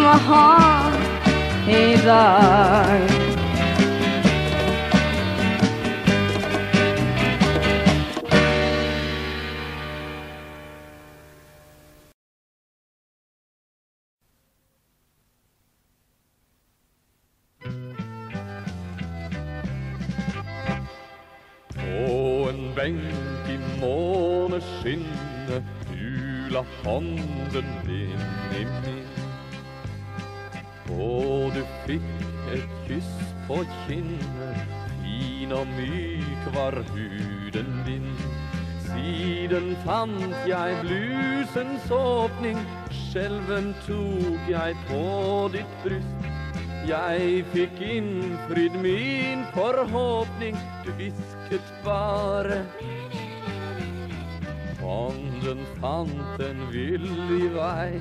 må ha i dag. Benk i måneskinnet, du la hånden din i min. Og du fikk et kyss på kinnet, fin og myk var huden din. Siden fant jeg blusens åpning, skjelven tok jeg på ditt bryst. Jeg fikk innfridd min forhåpning, du visket bare. Hånden fant en villig vei,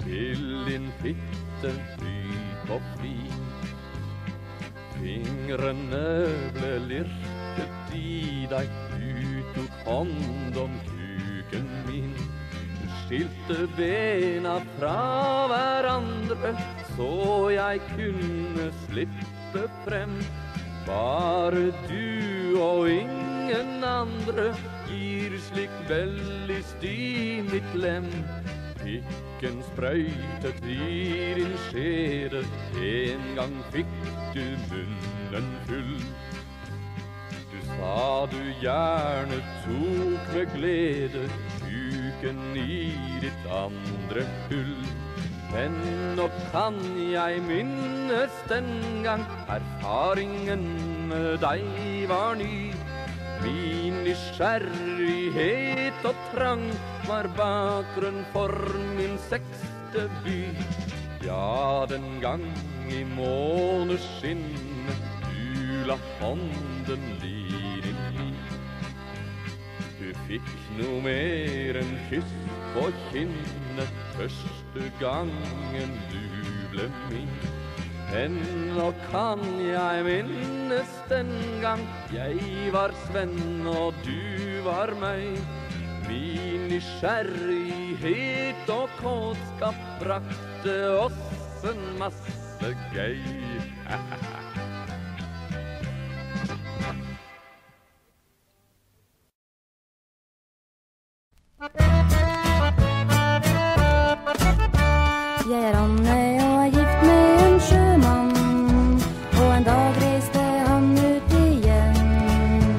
til din fitte fyk og fin. Fingrene ble lirket i deg, du tok hånd om kuken min. Du skilte bena fra hverandre, så jeg kunne slippe frem. Bare du og ingen andre gir slik veldig sti mitt lem. Pikken sprøytet i din skjede, en gang fikk du munnen full. Du sa du gjerne tok med glede kuken i ditt andre hull. Men nå kan jeg minnes den gang, erfaringen med deg var ny. Min nysgjerrighet og trang var bakgrunn for min sexte by. Ja, den gang i måneskinnet, du la hånden din i. Du fikk no mer enn kyss på kinnet første gangen du ble min. Ennå kan jeg minnes den gang jeg var Sven og du var meg. Min nysgjerrighet og kåtskap brakte oss en masse gøy. Jeg er Anne og er gift med en sjømann, og en dag reiste han ut igjen.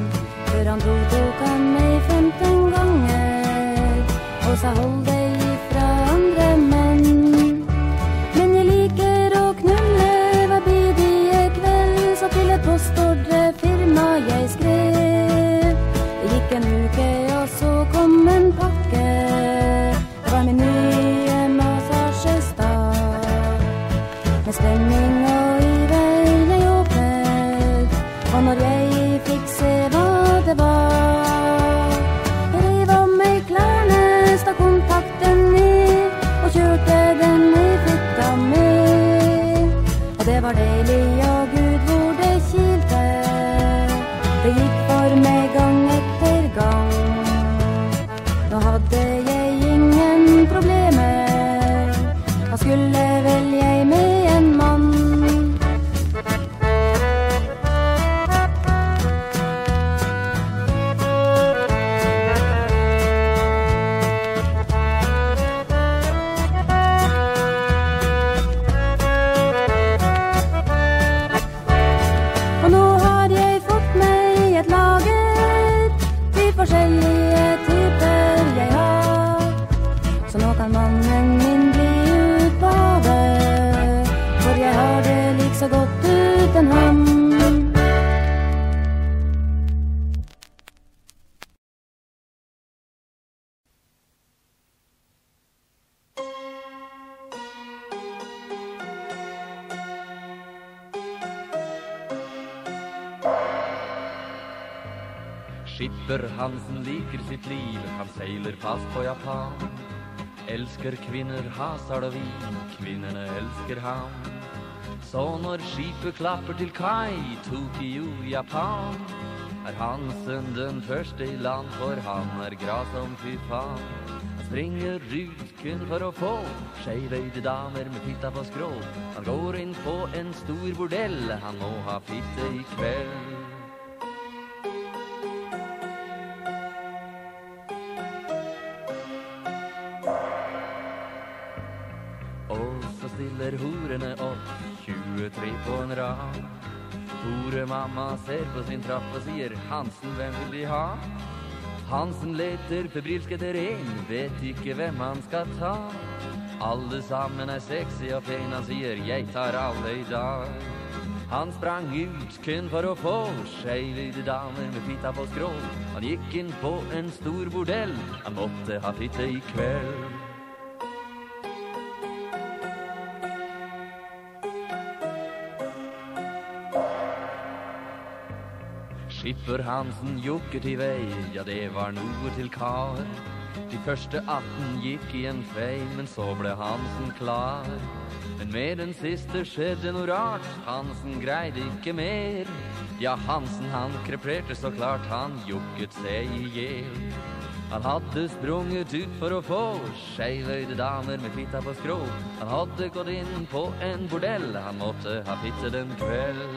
Før han dro tok han meg 15 ganger og sa hold deg ifra andre menn. Men jeg liker å knulle hver bidige kveld, så til et postordrefirma jeg skrev. Det gikk en uke og så kom en pakke, det var min nye. Med spenning og iver jeg åpnet, og når jeg fikk se hva det var, jeg rev av meg klærne, stakk kontakten ned og kjørte den i flytta med. Og det var deilig, og Gud hvor det kilte, det gikk for meg gang etter gang. Nå hadde jeg ingen problemer, hva skulle vel jeg med? Skipper Hansen liker sitt liv, han seiler fast på Japan. Elsker kvinner, hasard og vin, kvinnerne elsker ham. Så når skipet klapper til kai, Tokyo, Japan, er Hansen den første i land, for han er glad som fy faen. Han springer ut kun for å få skjevøyde damer med fitta på skrå. Han går inn på en stor bordell, han må ha fitte i kveld. Horene opp 23 på en rad. Horemamma ser på sin trapp og sier Hansen, hvem vil de ha? Hansen leter febrilsk etter en, vet ikke hvem han skal ta. Alle sammen er sexy og pen, han sier jeg tar alle i dag. Han sprang ut kun for å få skjevide damer med fitta på skrå. Han gikk inn på en stor bordell, han måtte ha fitte i kveld. Skipper Hansen jukket i vei, ja det var noe til kar. De første 18 gikk i en fei, men så ble Hansen klar. Men med den siste skjedde noe rart, Hansen greide ikke mer. Ja, Hansen han kreperte så klart, han jukket seg ihjel. Han hadde sprunget ut for å få skjevøyde damer med fitta på skrå. Han hadde gått inn på en bordell, han måtte ha fitte den kveld.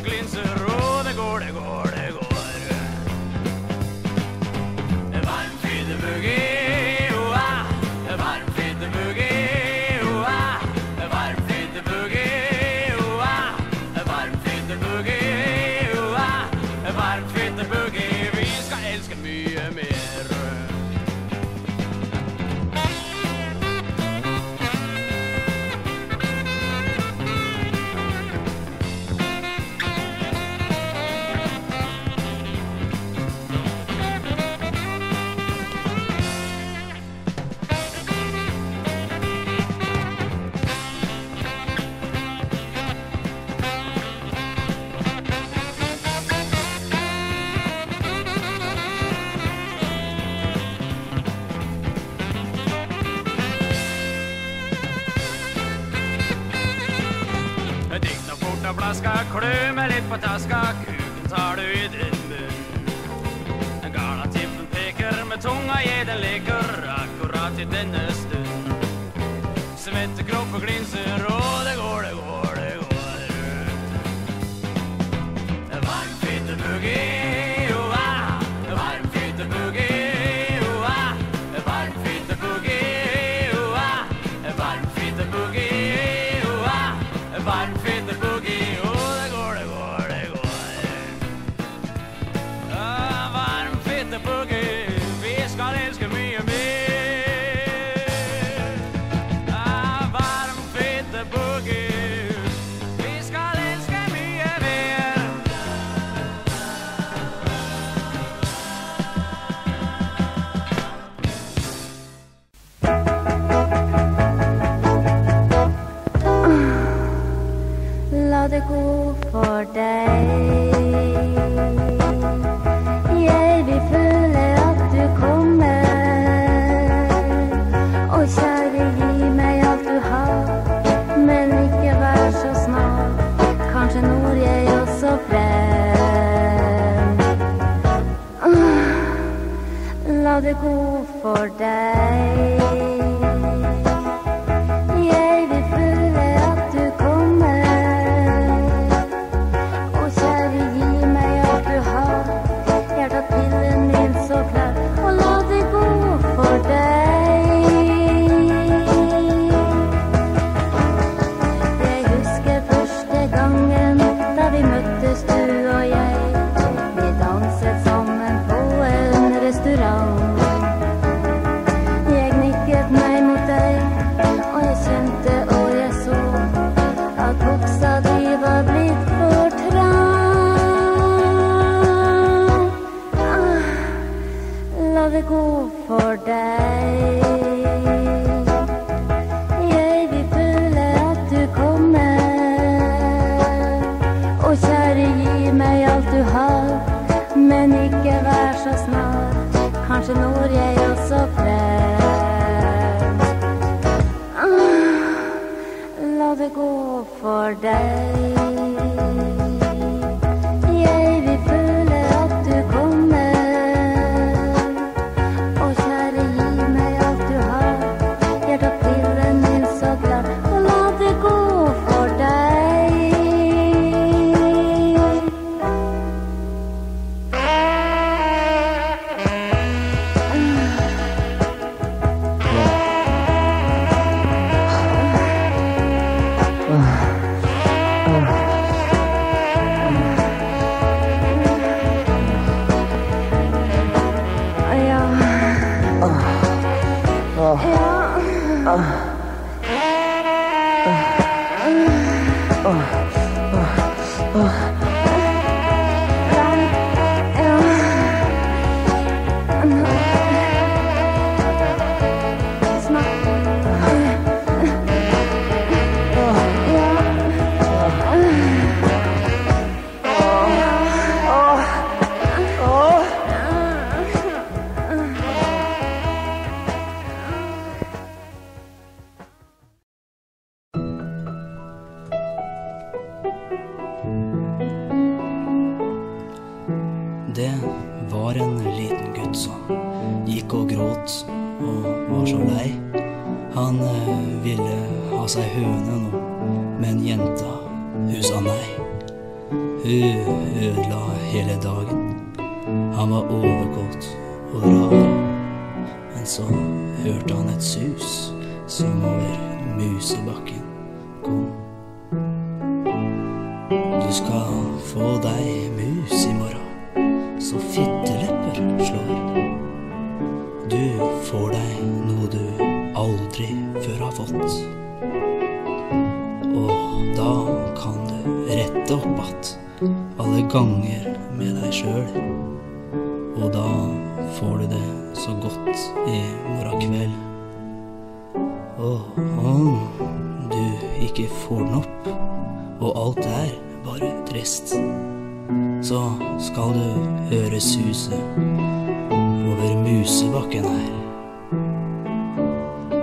det glinser, og det går, det går, det går. En varm fidebugge, oa, en varm fidebugge, oa, en varm fidebugge, oa, en varm fidebugge, oa, en varm fidebugge. Vi skal elske mye mer. Klø meg litt på taska, kuken tar du i din munn. Den gala tippen peker, med tunga jeg den leker, akkurat i denne stund. Svette kropp og glinser, og det går, det går, det går. En varm fitebugge, oa, en varm fitebugge, oa, en varm fitebugge, oa, en varm fitebugge, oa, en varm fitebugge. ødela hele dagen. Han var overgått og rar, men så hørte han et sus som over musebakken kom. Du skal få deg mus i morgen, så fittelepper slår. Du får deg noe du aldri før har fått. Og da kan du rette opp at alle ganger med deg selv. Og da får du det så godt i morgen kveld. Og om du ikke får den opp, og alt er bare trist, så skal du høre suset over musebakken her.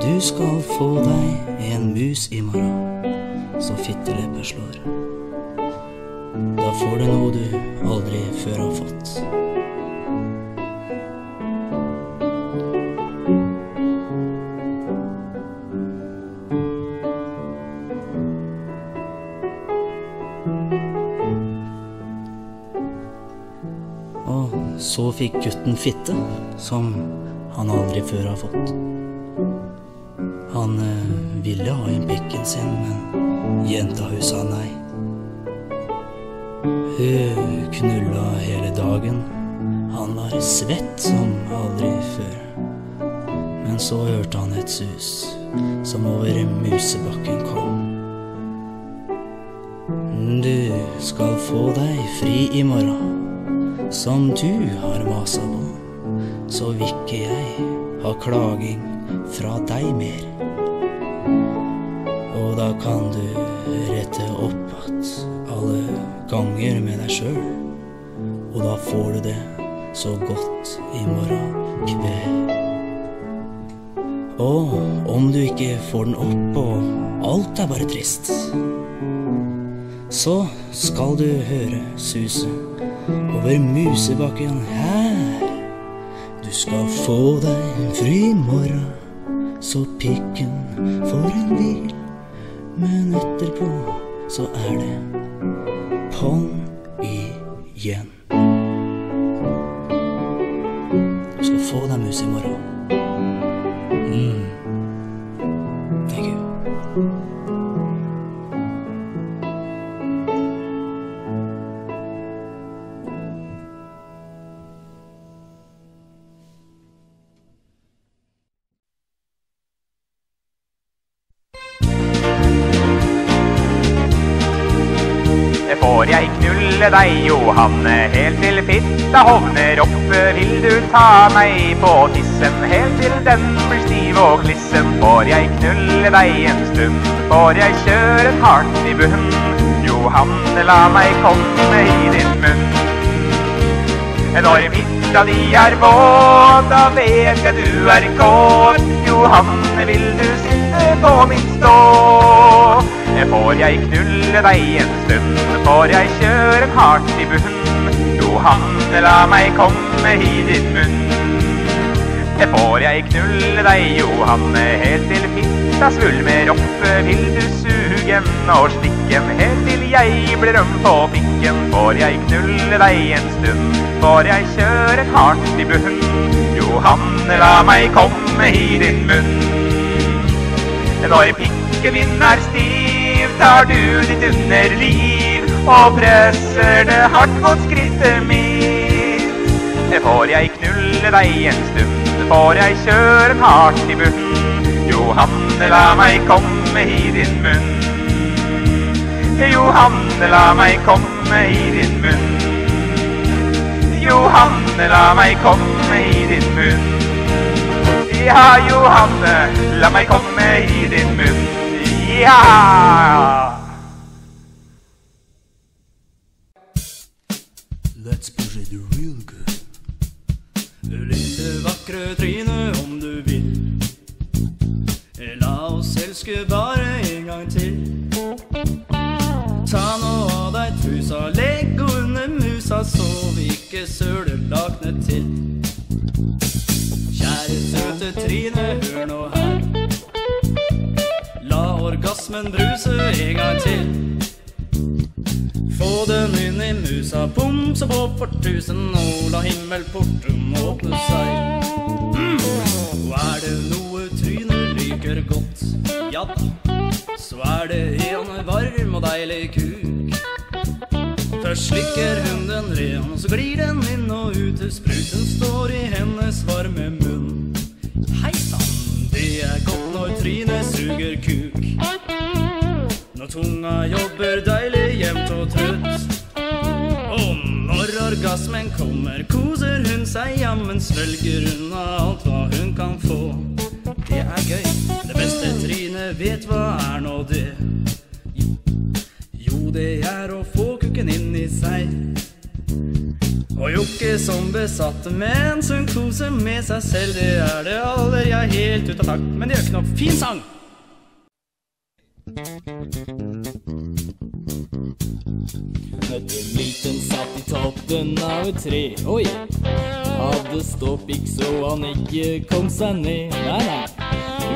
Du skal få deg en mus i morgen, så fittelepper slår. Da får du noe du aldri før har fått. Og så fikk gutten fitte, som han aldri før har fått. Han ville ha inn pikken sin, men jenta hun sa nei. Hun knulla hele dagen. Han var svett som aldri før. Men så hørte han et sus som over musebakken kom. Du skal få deg fri i morgen, som du har masa på, så vil ikke jeg ha klaging fra deg mer. Og da kan du rette opp at alle ganger med deg selv, og da får du det så godt i morgen kveld. Og om du ikke får den opp og alt er bare trist, så skal du høre suset over musebakken her. Du skal få deg en fri morgen, så pikken får en hvil. Men etterpå så er det på'n igjen. Du skal få deg mus i morgen. Thank you. Får jeg knulle deg, Johanne, helt til fitta hovner opp? Vil du ta meg på tissen, helt til den blir stiv og klissen? Får jeg knulle deg en stund, får jeg kjøre en hardt i bunn? Johanne, la meg komme i din munn. Når fitta di er våt, da vet jeg du er kåt. Johanne, vil du sitte på min stå? Får jeg knulle deg en stund, får jeg kjøre hardt i bunn? Johanne, la meg komme i din munn. Får jeg knulle deg, Johanne, helt til fitta svulmer opp? Vil du suge og slikke, helt til jeg blir røm på pikken? Får jeg knulle deg en stund, får jeg kjøre hardt i bunn? Johanne, la meg komme i din munn. Når pikken min er stiv, tar du ditt underliv og presser det hardt mot skrittet mitt. Får jeg knulle deg en stund, får jeg kjøre en hardt i bunn? Johanne, la meg komme i din munn. Johanne, la meg komme i din munn. Johanne, la meg komme i din munn. Ja, Johanne, la meg komme i din munn. Yeah! Let's push it real good. Lite vakre tryne om du vil, la oss elske bare en gang til. Ta nå av deg trusa, legg under musa, så vi ikke søler lakene til. Kjære søte tryne, hør nå her, la orgasmen bruse en gang til. Få den inn i musa, bom, så på for tusen, og la himmelporten åpne seg. Og er det noe trynet liker godt, ja da, så er det en varm og deilig kuk. Først slikker hun den ren, så glir den inn og ut, spruten står i hennes varme munn. Heisan, det er godt når trynet suger kuk. Når tunga jobber deilig, jevnt og trøtt. Og når orgasmen kommer, koser hun seg, jammen svølger unna alt hva hun kan få. Det er gøy, det beste trynet vet hva er nå det. Jo, det er å få kukken inn i seg og jokke som besatt, mens hun koser med seg selv. Det er det aller, jeg er helt ut av takt, men det gjør ikke noe. Fin sang! Nøttemyten satt i toppen av et tre. Oi! Hadde ståpikk så han ikke kom seg ned. Nei, nei.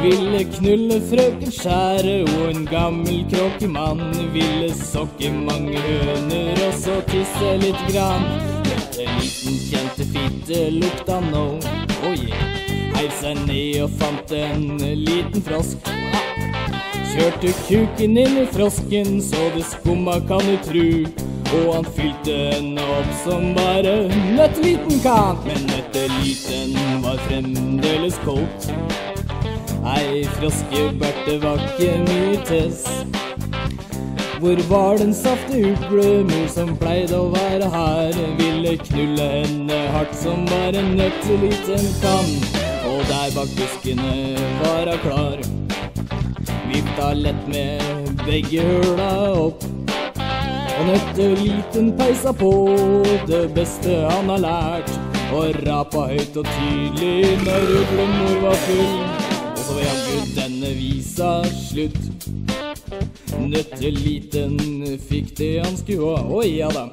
Ville knulle frøken skjære og en gammel kråkemann. Ville sokke mange høner og så tisse litt grann. Nøttemyten kjente fitte lukta nå. Oi! Heiv seg ned og fant en liten frosk. Kjørte kuken inn i frosken, så det skumma kan du tru. Og han fylte henne opp som bare nøtteliten kan. Men nøtteliten var fremdeles kold. Ei froskebert, det var ikke mye tess. Hvor var den safte uglemor som pleide å være her? Ville knulle henne hardt som bare nøtteliten kan. Og der bak buskene var hun klar. Vipta lett med begge hula opp. Og nøtteliten peisa på det beste han har lært. Og rapa høyt og tydelig når uglemor var full. Og så var jaggu denne visa slutt. Nøtteliten fikk det han skulle ha, oi ja da.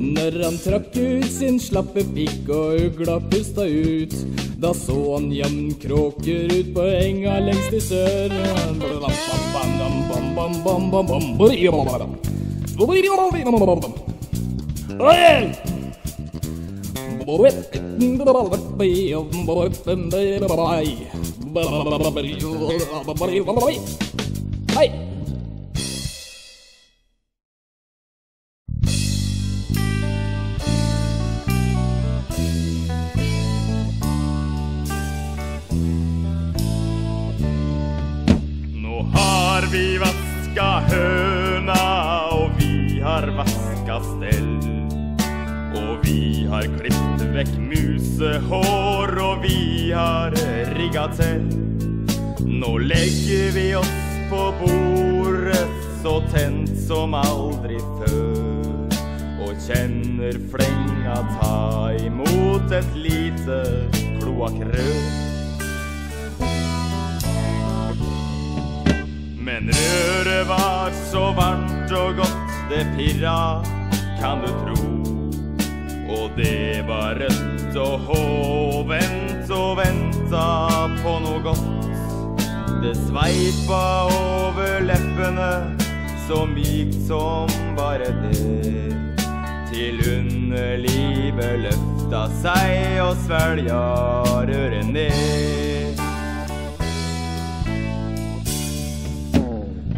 Når han trakk ut sin slappe pikk og ugla pusta ut, da så han jammen kråker ut på enga lengst i sør. Hei! Vi vaska høna, og vi har vaska stell. Og vi har klippt vekk musehår, og vi har rigga til. Nå legger vi oss på bordet, så tent som aldri før. Og kjenner flenga ta imot et lite kloakrød. Men røret var så varmt og godt, det pirra, kan du tro. Og det var rødt og hovent og venta på noe godt. Det sveipa over leppene, så mykt som bare det. Til underlivet løfta seg og svelja røret ned.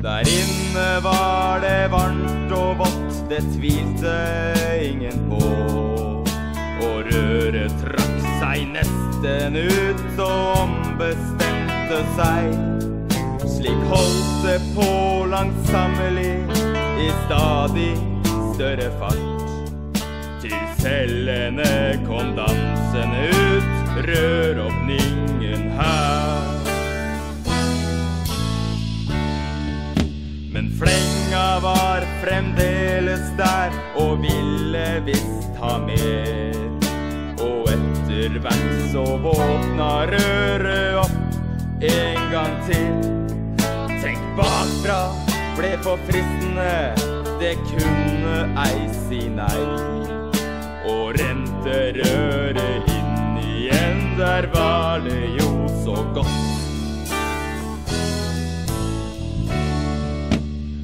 Der inne var det varmt og vått, det tvilte ingen på. Og røret trakk seg nesten ut og ombestemte seg. Slik holdt det på langsommelig i stadig større fart. Til cellene kom dansen ut, røråpningen her. Men flenga var fremdeles der, og ville visst ha mer. Og etter hvert så våkna røret opp en gang til. Tenk bakfra, ble for fristende, det kunne ei si nei. Og rente røret inn igjen, der var det jo så godt.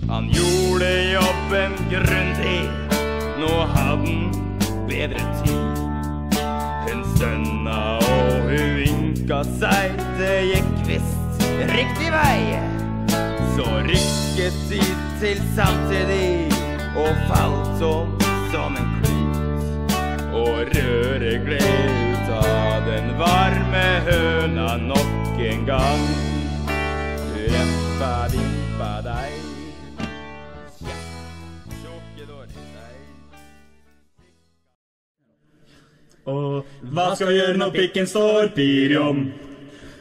Han gjorde jobben grundig, bedre tid. Hun stønna og hun vinka seg, det gikk visst riktig vei. Så rykket de til samtidig og falt om som en klut, og røret gled ut av den varme høna nok en gang. Rempa dimpa deg, tjokke dårlig deg. Og hva skal jeg gjøre når pikken står, Piriom?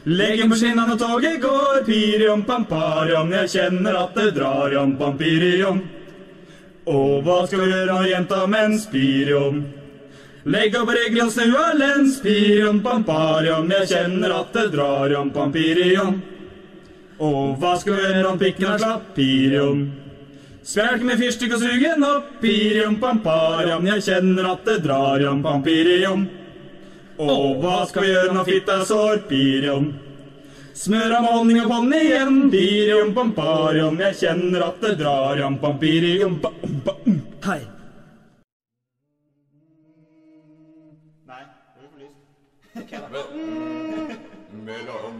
Leggen på skinnene og toget går, Piriom, pampariom, jeg kjenner at det drar, om pampiriom. Og hva skal vi gjøre når jenta mens, Piriom? Legg opp regler og snu av lens, Piriom, pampariom, jeg kjenner at det drar, om pampiriom. Og hva skal vi gjøre om pikken er slapp, Piriom? Svelg med fyrstikk og sugen opp, Piriom, pampariom, jeg kjenner at det drar, om pampiriom. Og hva skal vi gjøre når fitta sår, Piriom? Smør av honning og pann igjen, Piriom, pampariom, jeg kjenner at det drar, om pampiriom. Hei. Nei, det var lyst. Mellom.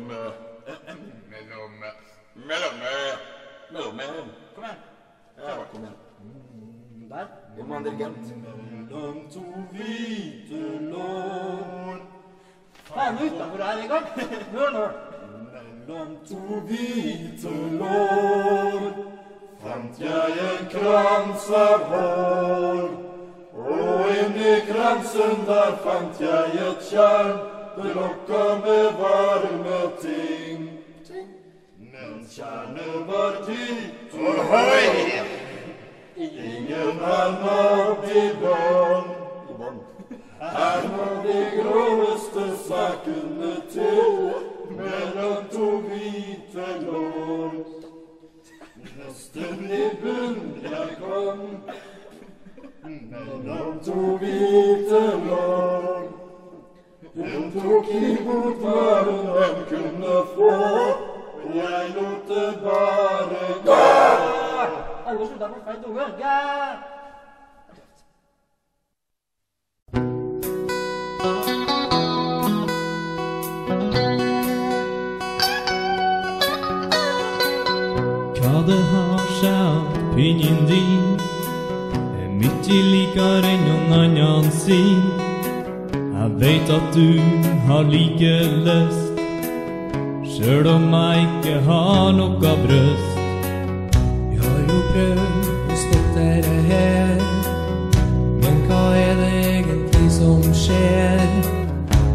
Kom igjen. Ja, kom igjen. Der, om han dirigent. Mellom to hvite lår. Faen ut da, hvor er vi i gang? Hør nå. Mellom to hvite lår fant jeg en krans av hår, og inni kransen der fant jeg et kjern, det lokka med varme ting. Men kjernet var dyrt og høy, ingen er nådd i barn. Her må de gråeste sakene til, mellom to hvite lår. Nesten i bunn jeg kom, mellom to hvite lår. Hun tok imot hva hun kunne få, jeg lot det bare gå. Alle slutter på feil unge. Hva det har skjedd, pinnen din er mye likere enn noen annen sin. Jeg vet at du har like lyst, selv om jeg ikke har noe brøst. Prøv å stoppe dere her, men hva er det egentlig som skjer?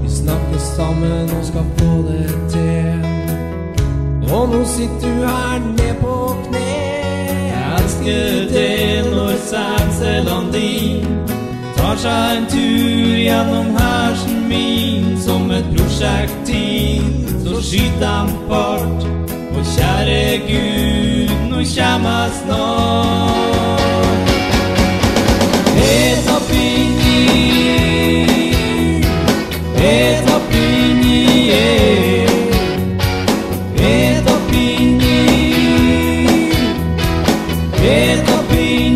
Vi snakker sammen og skal få det til, og nå sitter du her ned på kne. Jeg elsker det når sædcellene dine tar seg en tur gjennom hersen min. Som et prosjektil så skyter dem fart, og kjære Gud, nå kjem jeg snart. Helt opp inni, helt opp inni, helt opp inni, helt opp inni.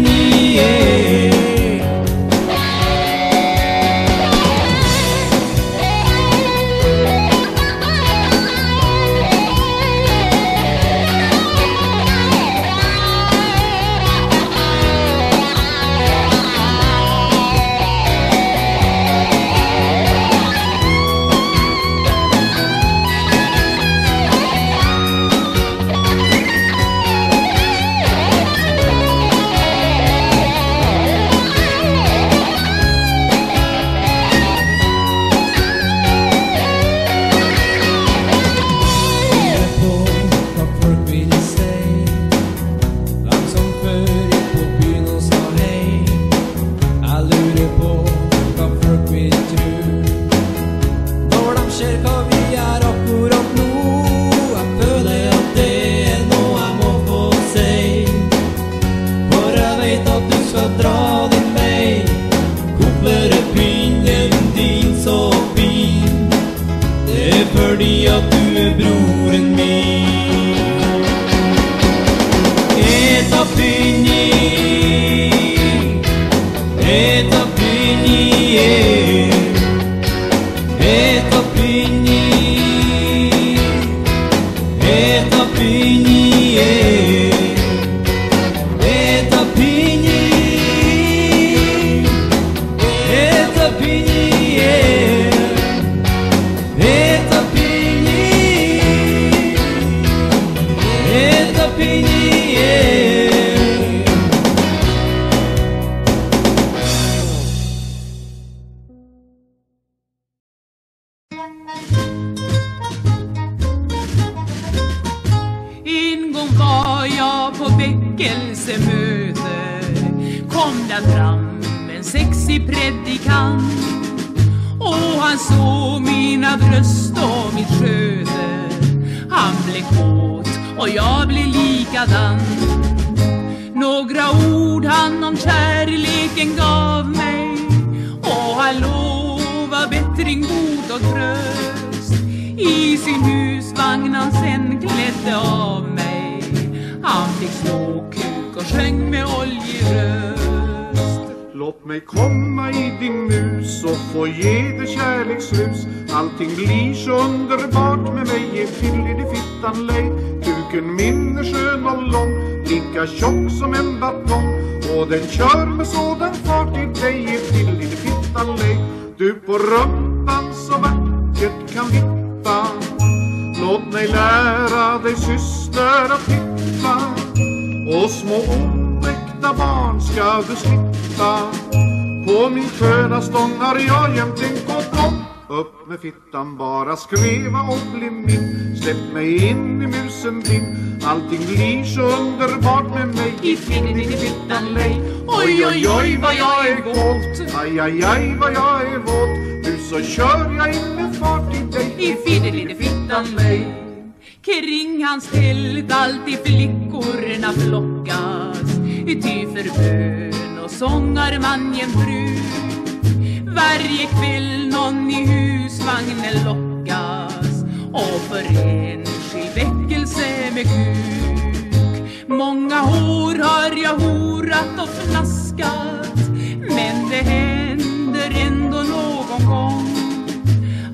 Bara skriva och bli min. Släpp mig in i musen din. Allting blir så underbart med mig. I fingret i fittan lej. Oj oj oj vad jag är våt. Aj aj aj vad jag är våt. Nu så kör jag in med fart i dig. I fingret i fittan lej. Kring hans tält alltid flickorna flockas. Ty för bön och sångar man jämt brud. Varje kväll någon i husvagnen lockas och för enskild väckelse med kuk. Många hår har jag horat och flaskat, men det händer ändå någon gång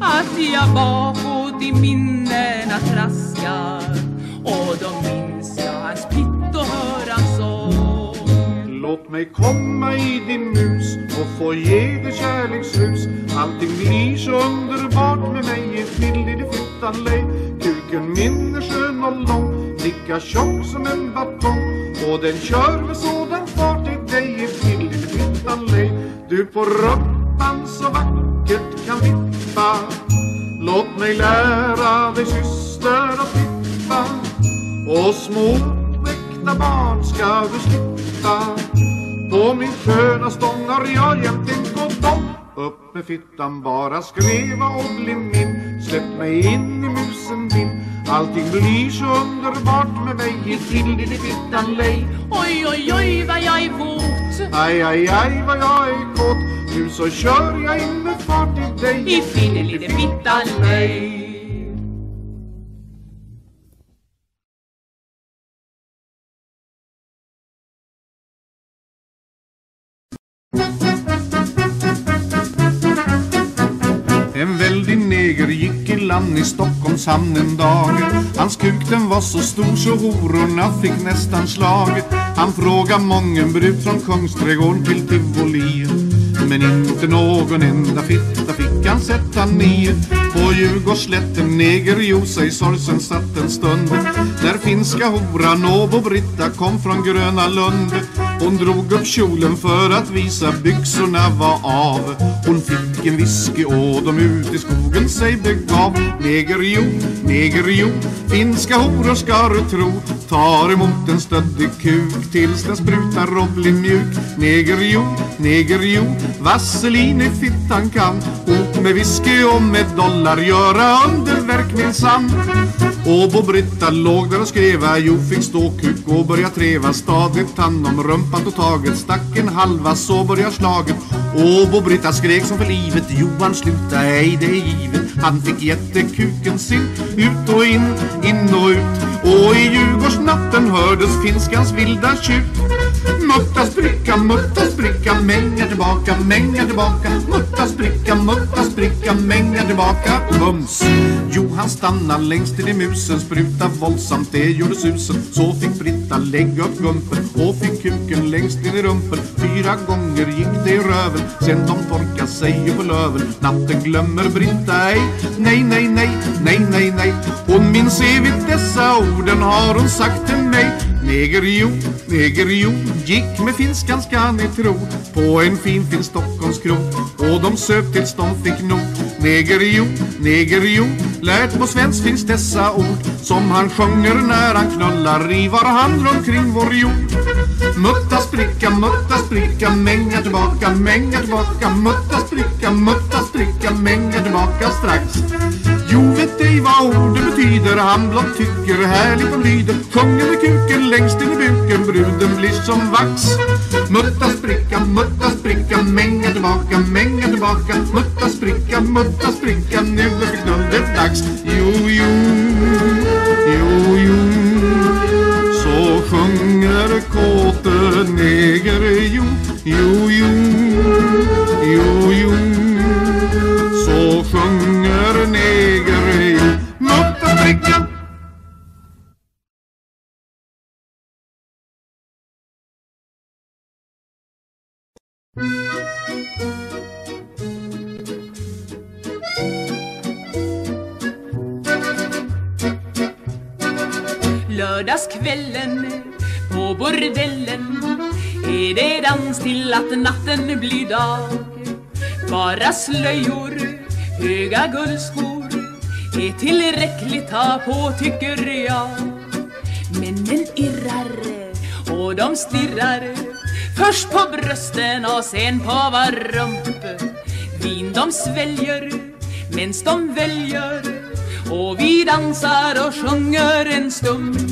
att jag bakåt i minnena traskat och då minns jag hans pitt och hör hans sång. Låt mig komma i din mus och få ge dig kärlekslus. Allting blir så underbart med mig. I fill i det fittan lej. Kuken min är skön och lång, lika tjock som en batong. Och den kör med sådan fart i dig. I fill i det fittan lej. Du på rumpan så vackert kan vippa. Låt mig lära dig syster att vippa. Och små väckta barn ska du slippa. På min sköna stångar jag jämt en god om. Upp med fittan, bara skriva och bli min. Släpp mig in i musen din. Allting blir så underbart med mig. I till din fittan lej. Oj, oj, oj, vad jag är våt. Aj, aj, aj, vad jag är kåt. Nu så kör jag in med fart i dig. I till din fittan lej. En väldig neger gick i land i Stockholms hamn en dag. Hans kuk den var så stor så hororna fick nästan slag. Han frågade mången brud från Kungsträdgården till Tivoli, men inte någon enda fitta fick han sätta ni. På Djurgårdsslätten neger Josa i sorgsen satt en stund, där finska horan Åbo Britta kom från Gröna Lund. Hon drog upp kjolen för att visa byxorna var av. Hon fick en whisky och de ut i skogen sig begav. Neger jo, finska horor ska du tro, tar emot en stöddig kuk tills den sprutar och blir mjuk. Neger jo, vaselin i fittan kan hop med whisky och med dollar göra underverk minsann. Åbo Britta låg där och skreva. Jo fick stå kuk och börja treva. Stadigt han om rumpan och taget stack en halva, så börjar slaget. Åbo Britta skrek som för livet. Johan sluta, hej det är givet. Han fick jättekuken sin ut och in, in och ut. Och i Djurgårdsnatten hördes finskans vilda tjut. Mutta spricka, mänga tillbaka, mänga tillbaka. Mutta spricka, mänga tillbaka, bums. Jo, han stannade längst till i musen, spruta våldsamt, det gjorde susen. Så fick Britta lägga upp gumpen och fick kuken längst in i rumpen. 4 gånger gick det i röven, sen de torkade sig på löven. Natten glömmer Britta ej, nej, nej, nej, nej, nej, nej. Hon minns evigt dessa orden har hon sagt till mig. Negerio, gick med finskan ska ni tro på en fin Stockholmskrog, och de söp tills de fick nog. Negerio, lärt på svensk finns dessa ord som han sjunger när han knullar i var hand runt kring vår jord. Mutta spricka, mänga tillbaka, mutta spricka, mänga tillbaka strax. Jo, vet ej vad ordet betyder, han blott tycker, härligt och lyder. Sjunger med kuken längst in i buken, bruden blir som vax. Mutta spricka, mänga tillbaka, mutta spricka, nu är det knullet dags. Jo, så sjunger kåte negerjo, jo, så sjunger negerjo, mutta spricka. Lördagskvällen på bordellen är det dans till att natten blir dag. Bara slöjor, höga guldskor är tillräckligt ha på tycker jag. Männen irrar och de stirrar, först på brösten och sen på var rump. Vin de sväljer, mens de väljer, och vi dansar och sjunger en stund.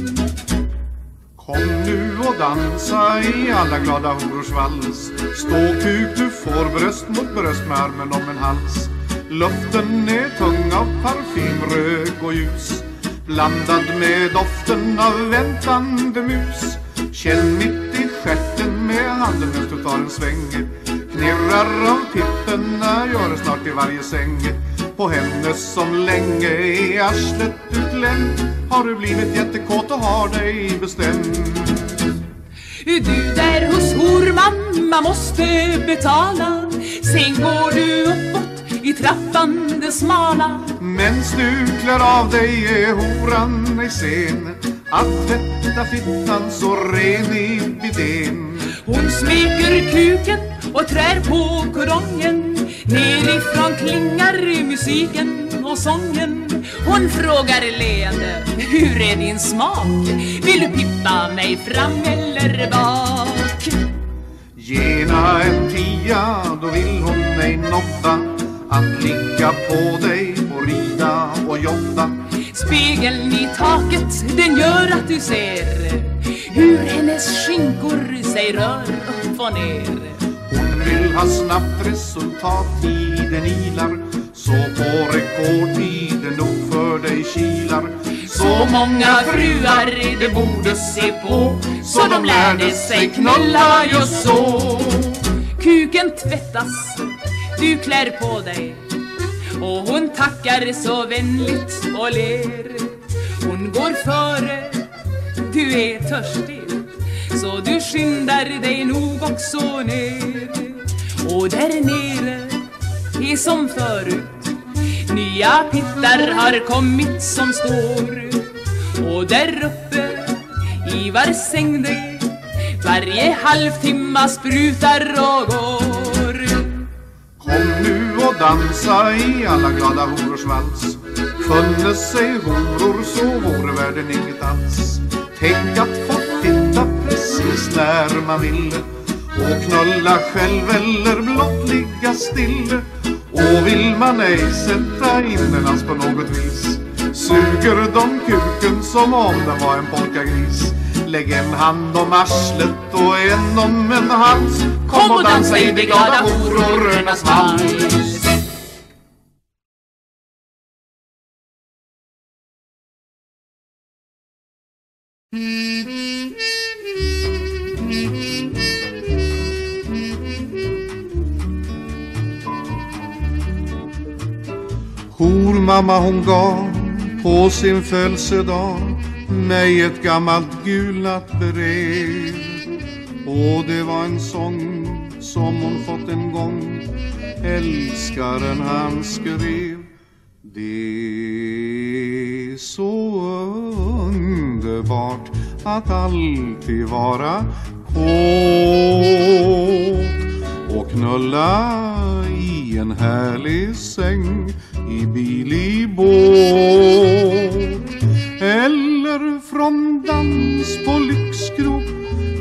Kom nu och dansa i alla glada horors vals. Stå kuk, du får bröst mot bröst med armen om en hals. Luften är tung av parfym, rök och ljus, blandad med doften av väntande mus. Känn mitt i stjärten med handen när du tar en sväng. Knirrar om tipparna, gör det snart i varje säng. På henne som länge är arslet utländ, har du blivit jättekåt och har dig bestämd. Du där hos hormamma måste betala, sen går du uppåt i trappan den smala. Mens du klär av dig är horan i sen att tvätta fittan så ren i bidén. Hon smeker kuken och trär på korongen, nerifrån klingar musiken och sången. Hon frågar leende, hur är din smak? Vill du pippa mig fram eller bak? Gena en tia, då vill hon mig nobba, att ligga på dig och rida och jobba. Spegeln i taket, den gör att du ser hur hennes skinkor sig rör upp och ner. Vill ha snabbt resultat, tiden ilar, så på rekordtiden nog för dig kilar. Så många fruar det borde se på, så de lärde sig knulla just så. Kuken tvättas, du klär på dig, och hon tackar så vänligt och ler. Hon går före, du är törstig, så du skyndar dig nog också ner. Och där nere är som förut, nya pittar har kommit som står. Och där uppe i var säng dig, varje halvtimma sprutar och går. Kom nu och dansa i alla glada horors vals. Funnes sig horor så vore världen inget alls. Tänk att få titta precis när man vill, och knulla själv eller blott ligga still. Och vill man ej sätta innelans på något vis, suger de kuken som om det var en polkagris. Lägg en hand om arslet och en om en hals. Kom och dansa i det glada horornas vals. Hormamma hon gav på sin födelsedag mig ett gammalt gulnat brev. Och det var en sång som hon fått en gång, älskaren han skrev. Det är så underbart att alltid vara kåt och knulla i en härlig säng, i bil, i båt, eller från dans på lyxkrog,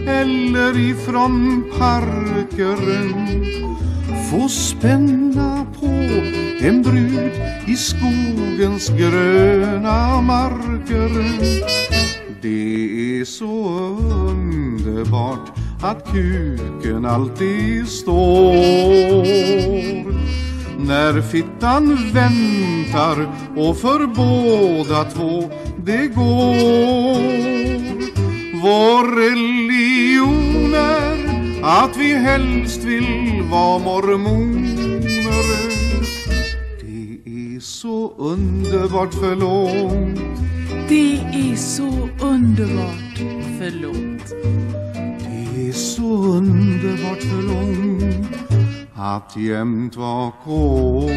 eller ifrån parkeren. Få spänna på en brud i skogens gröna marker. Det är så underbart att kuken alltid står, när fittan väntar och för båda två det går. Vår religion är att vi helst vill vara mormoner. Det är så underbart förlåt. Det är så underbart förlåt. Det är så underbart förlåt att jämt vara kåt.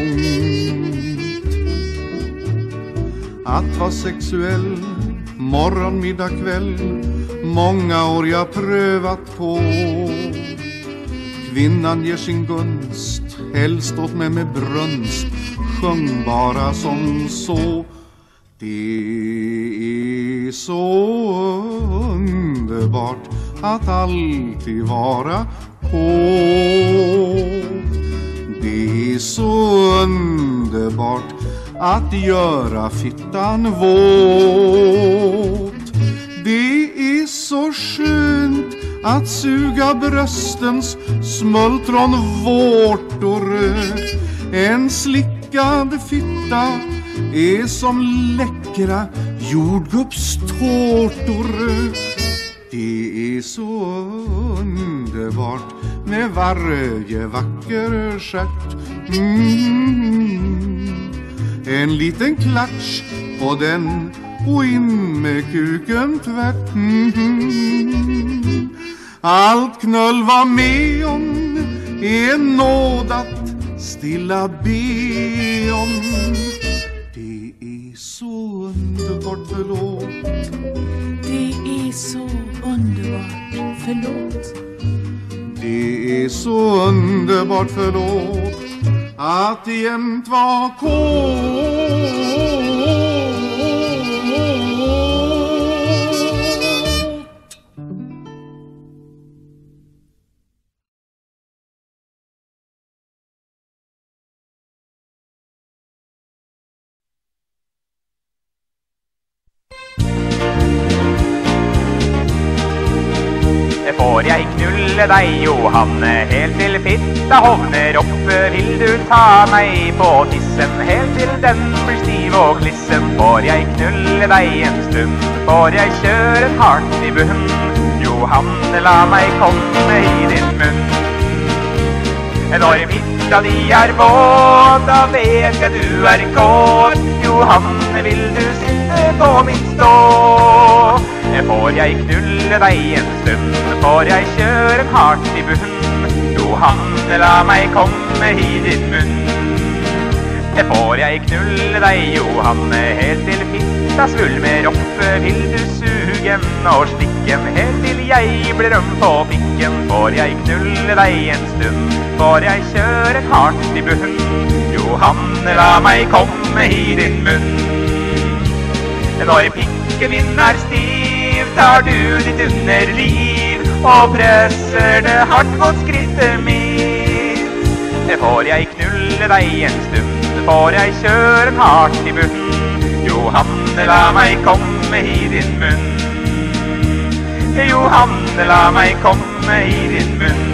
Att vara sexuell morgon, middag, kväll, många år jag prövat på. Kvinnan ger sin gunst, helst åt mig med brunst, sjung bara som så. Det är så underbart att alltid vara kåt. Det är så underbart att göra fittan våt. Det är så skönt att suga bröstens smultronvårtor. En slickad fitta är som läckra jordgubbstårtor. Det är så underbart med varje vacker stjärt. En liten klatsch på den och in med kuken tvärt. Allt knull var med om är nåd att stilla be om. Det är så underbart förlåt. Det är så underbart förlåt. Det är så underbart förlåt att jämt vara kåt. Får jeg knulle deg, Johanne, helt til fitta hovner opp? Vil du ta meg på tissen, helt til den blir stiv og klissen? Får jeg knulle deg en stund, får jeg kjøre hardt i bunn? Johanne, la meg komme i din munn. Når fitta di er våt, da vet jeg du er kåt. Johanne, vil du sitte på min stå? Får jeg knulle deg en stund, får jeg kjøre hardt i bunn? Johanne, la meg komme i din munn. Får jeg knulle deg, Johanne, helt til fitta svulmer opp? Vil du sugen og slikken, helt til jeg blir røm på pikken? Får jeg knulle deg en stund, får jeg kjøre hardt i bunn? Johanne, la meg komme i din munn. Når pikken min er stiv, tar du ditt underliv og presser det hardt mot skrittet mitt. Får jeg knulle deg en stund, får jeg kjøre hardt i bunnen? Johanne, la meg komme i din munn. Johanne, la meg komme i din munn.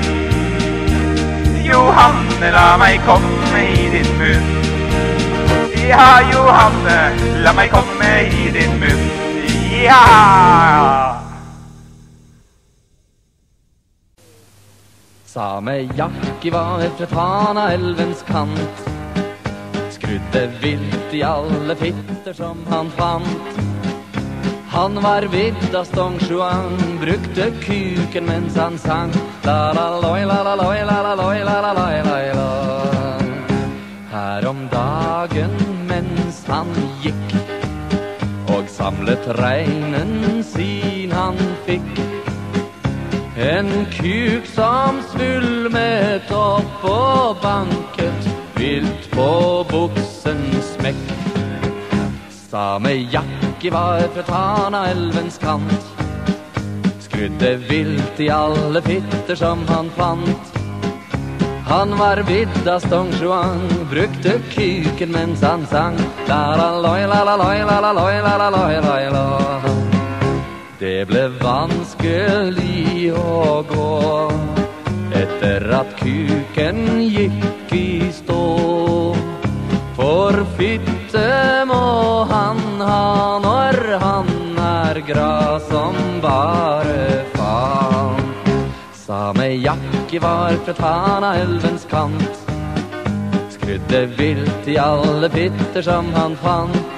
Johanne, la meg komme i din munn. Ja, Johanne, la meg komme i din munn. Ja! Samejakki var helt fra Tanaelvens kant. Skru sprudde vilt i alle fitter som han fant. Han var vidd av stongsjuan, brukte kuken mens han sang. La-la-loi, la-la-loi, la-la-loi, la-la-loi, la-la-loi. Her om dagen mens han gikk og samlet regnen sin han fikk, en kuk som svulmet opp og banket vilt på buksen smekk. Samejakki var fra Tanaelvens kant, skrudde vilt i alle fitter som han fant. Han var vidd av stongsjuang, brukte kuken mens han sang. La-la-loi, la-la-loi, la-la-loi, la-la-loi, la-la-loi. Det ble vanskelig å gå etter at kuken gikk i stå. For fitte må han ha når han er gras som bare faen. Samejakki var fra Tanaelvens kant, skrudde vilt i alle fitter som han fant.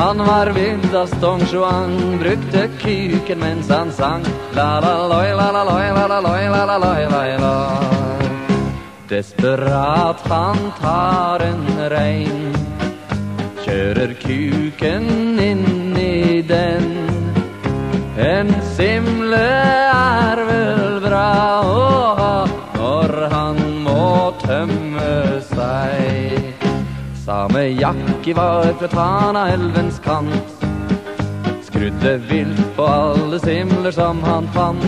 Han var vidd av stongsjuang, brukte kuken mens han sang. La-la-loi, la-la-loi, la-la-loi, la-la-loi, la-la-loi. Desperat han tar en rein, kjører kuken inn i den. En simle er vel bra å ha når han må tømme seg. Samejakki var fra Tanaelvens kant, skrudde vilt på alle simler som han fant.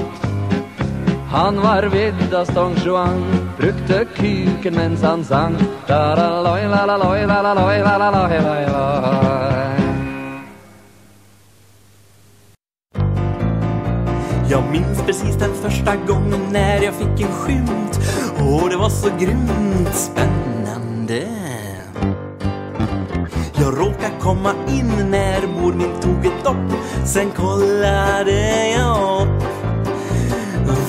Han var vidd av stongsjuang, brukte kuken mens han sang. La-la-loi, la-la-loi, la-la-loi, la-la-loi, la-la-loi. Jag minns precis den första gången när jag fick en skymt, och det var så grymt spännande. Jag råkade komma in när mor min tog ett dopp, sen kollade jag upp.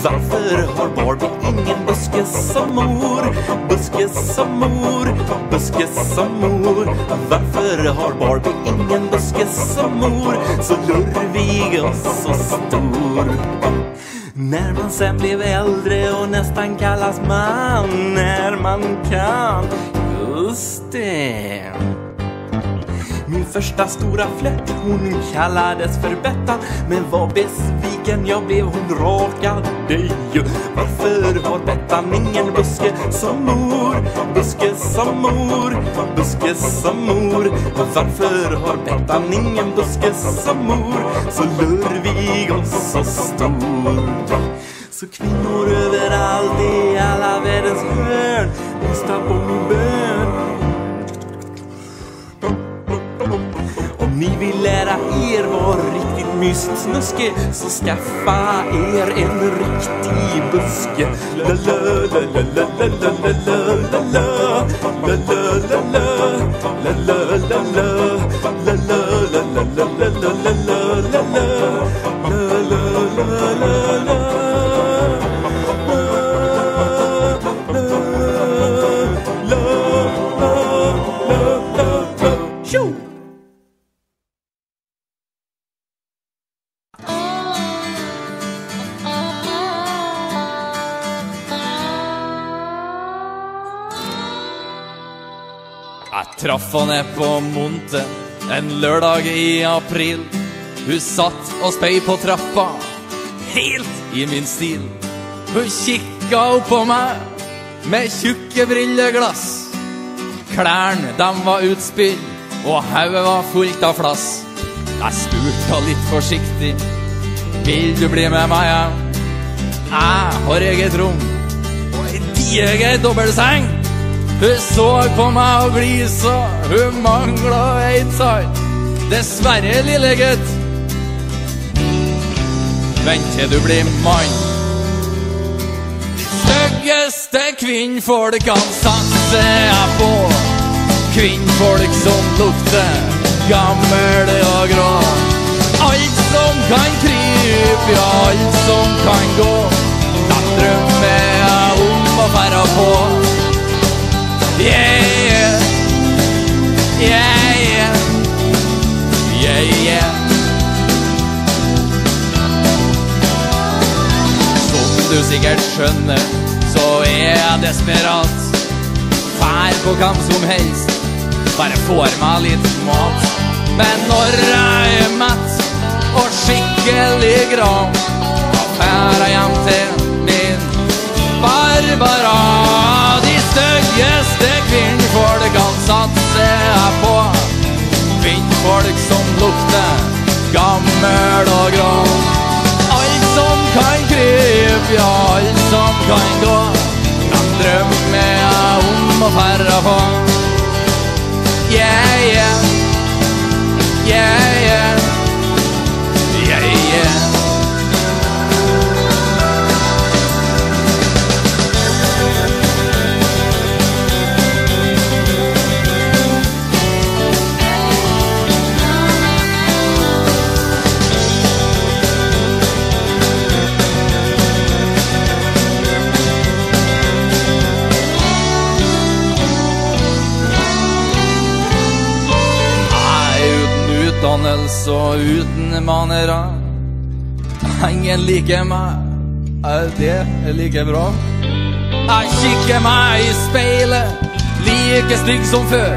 Varför har Barbie ingen buske som mor? Buske som mor, buske som mor. Varför har Barbie ingen buske som mor? Så lurvig och så stor. När man sen blev äldre och nästan kallas man, när man kan, just det. Min första stora flätt, hon kallades för Bettan, men var besviken, jag blev hon rakade ju. Varför har Bettan ingen buske som mor? Buske som mor, buske som mor. Varför har Bettan ingen buske som mor? Så lurvig och så stor. Så kvinnor överallt i alla världens hörn, lyssna på min bön. Ni vill lära er var riktigt mysigt snuske, så skaffa er en riktig buske. La la la la la la la la la la la la la la la la la la la la la la la la. Traff henne på Monte en lørdag i april. Hun satt og spei på trappa, helt i min stil. Hun kikka opp på meg med tjukke brilleglass. Klærne, dem var utspill, og hauet var fullt av flass. Jeg spurte litt forsiktig, vil du bli med meg hjem? Jeg har eget rom og en diger dobbelseng. Hun så på meg og glisa, hun manglet et salt. Dessverre, lille gutt, vent til du blir mann. De styggeste kvinnfolkene satser jeg på, kvinnfolk som lukter gammel og grå. Alt som kan krype, ja, alt som kan gå, dem drømmer jeg om å fære på. Yeah, yeah. sikkert skjønner, så jeg desperat. Fær på gang som helst, bare får meg litt mat. Men når jeg mett og skikkelig grav, da fær jeg hjem til min Barbara. De støggeste kvinnfolk han satser jeg på, kvinnfolk som lukter gammel og grå. Kan krype, ja, alt som kan gå. Den drømmer jeg om å færre på. Yeah, yeah. Yeah, yeah. Yeah, yeah. Så uten manera, ingen liker meg, det er like bra. Jeg kikker meg i speilet, like stygg som før.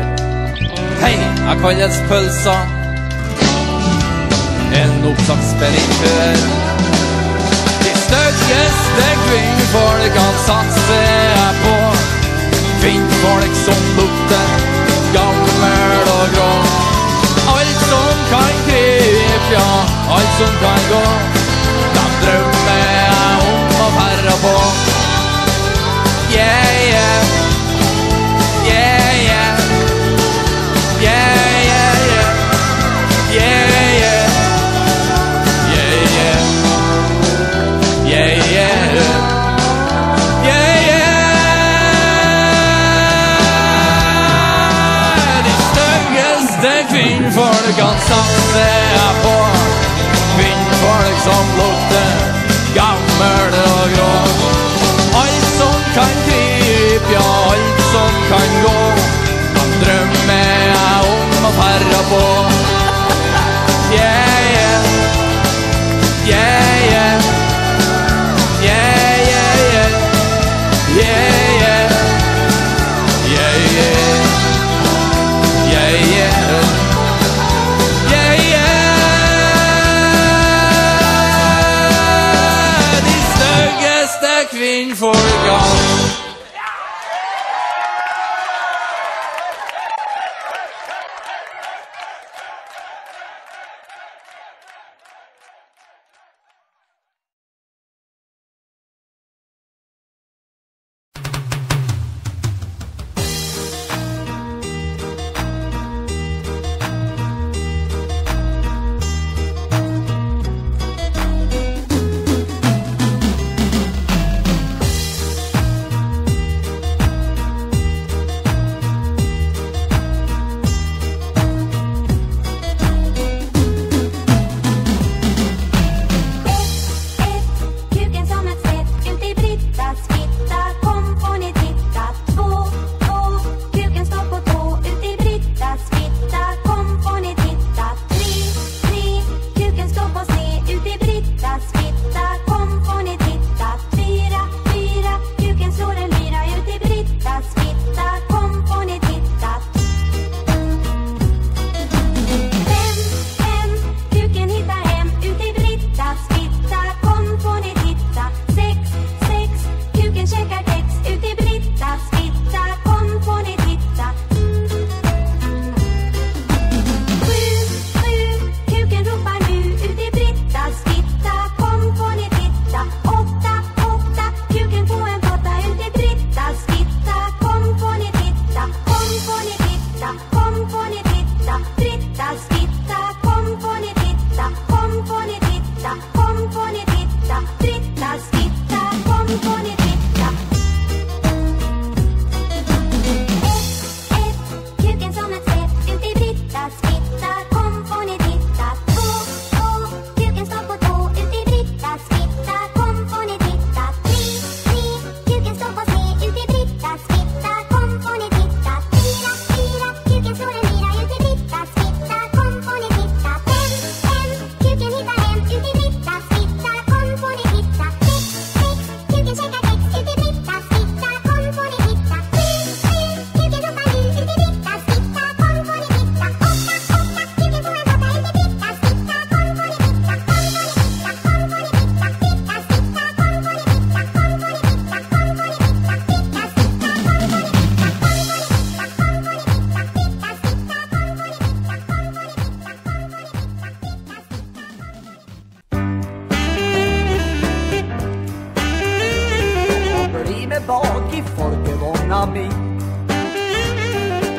Hei, jeg kalles pølsa, en oppsaksspillingfør. De støggeste kvinnfolk han satser jeg på, kvinnfolk som lukter gammel og grå. Alt som kan krype, ja, alt som kan gå. Den drømmer jeg om å færre på. Yeah, yeah. Yeah, yeah. Yeah, yeah, yeah. Yeah, yeah. Yeah, yeah. Yeah, yeah. Yeah, yeah. De støggeste kvinnfolk kan satse jeg på, kvinnfolk som lukter gammel og grå. Alt som kan krype, ja, alt som kan gå. Den drømmer jeg om å færre på. Yeah, yeah. Yeah, yeah. Yeah, yeah, yeah. Yeah, yeah. Yeah, yeah. Yeah, yeah. Yeah, yeah.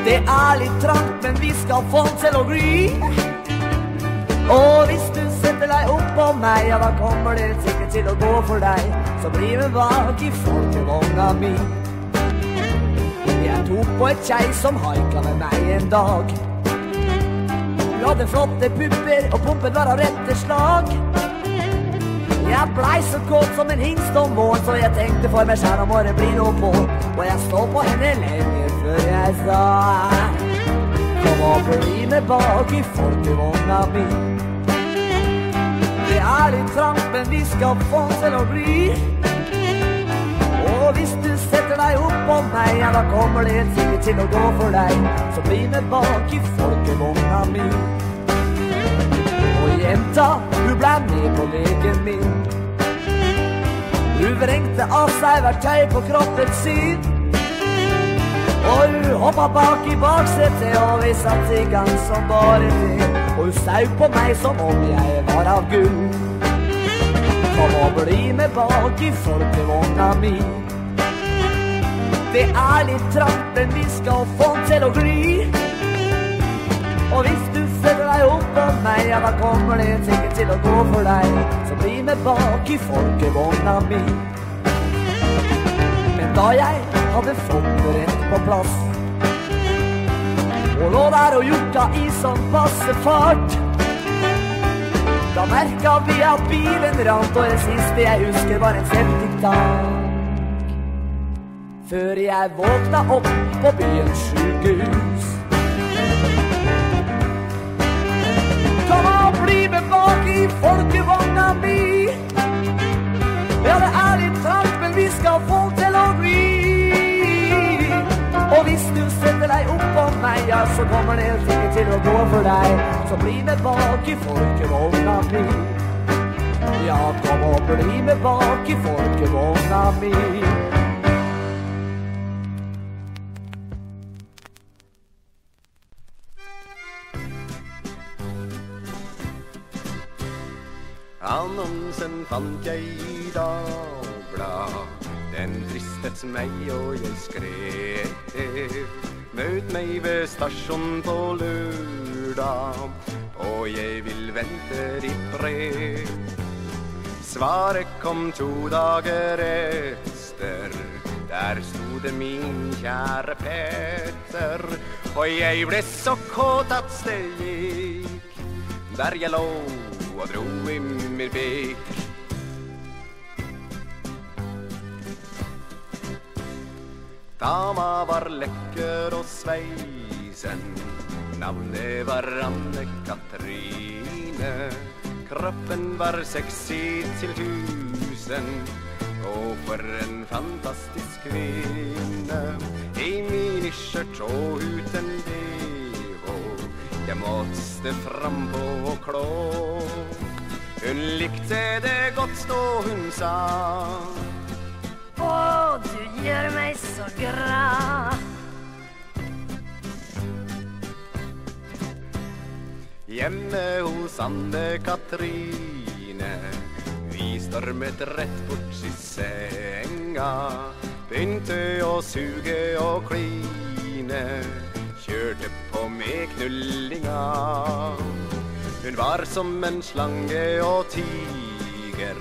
Det er litt trangt, men vi skal få til å gry. Og hvis du setter deg opp på meg, ja, da kommer det sikkert til å gå for deg. Så bli med bak i folkevogna mi. Jeg tok på et kjei som haika med meg en dag. Hun hadde flotte pupper, og pumpen var av rette slag. Jeg blei så kåt som en hingst om våren, så jeg tenkte for meg selv om året blir noe på. Og jeg stod på henne lenge før jeg sa: kom og bli med bak i folkevogna mi. Det er litt trangt, men vi skal få til å bli. Og hvis du setter deg opp på meg, ja, da kommer det helt sikkert til å gå for deg. Så bli med bak i folkevogna mi. Og jenta, hun ble med på leken min. Hun vrengte av seg verktøy på kroppen sin, og hun hoppet bak i baksetet, og vi satt i gang som bare det. Og hun saug på meg som om jeg var av gull. Kom og bli med bak i folkevogna mi. Det er litt trangt, men vi skal få til å gli. Og hvis du setter deg opp på meg, ja, da kommer det sikkert til å gå for deg. Så bli med bak i folkevogna mi. Men da jeg hadde fått det rett på plass, og lå der og jukka i sånn passe fart, da merka vi at bilen rant, og det siste jeg husker var en septiktank. Før jeg våkna opp på byens sykehus. Folkevogna mi. Ja, det er litt trangt, men vi skal få til å bli. Og hvis du setter deg opp på meg, ja, så kommer det sikkert til å gå for deg. Så bli med bak i folkevogna mi. Ja, kom og bli med bak i folkevogna mi. Annonsen fant jeg i Dagblad. Den fristet meg og jeg skrev: møt meg ved stasjonen på lørdag, og jeg vil vente ditt brev. Svaret kom 2 dager etter. Der sto det: min kjære Petter. Og jeg ble så kåt at det gikk. Der jeg lå og dro i min bikk. Dama var lekker og sveisen, navnet var Anne-Katrine. Kroppen var sexy til 1000, og for en fantastisk kvinne. I miniskjørt og uten bh, jeg måtte fram på klå. Hun likte det godt, og hun sa: åh, du gjør meg så glad. Hjemme hos Anne-Katrine, vi stormet rett bort i senga. Begynte å suge og kline, kjørte på med knullinga. Hun var som en slange og tiger,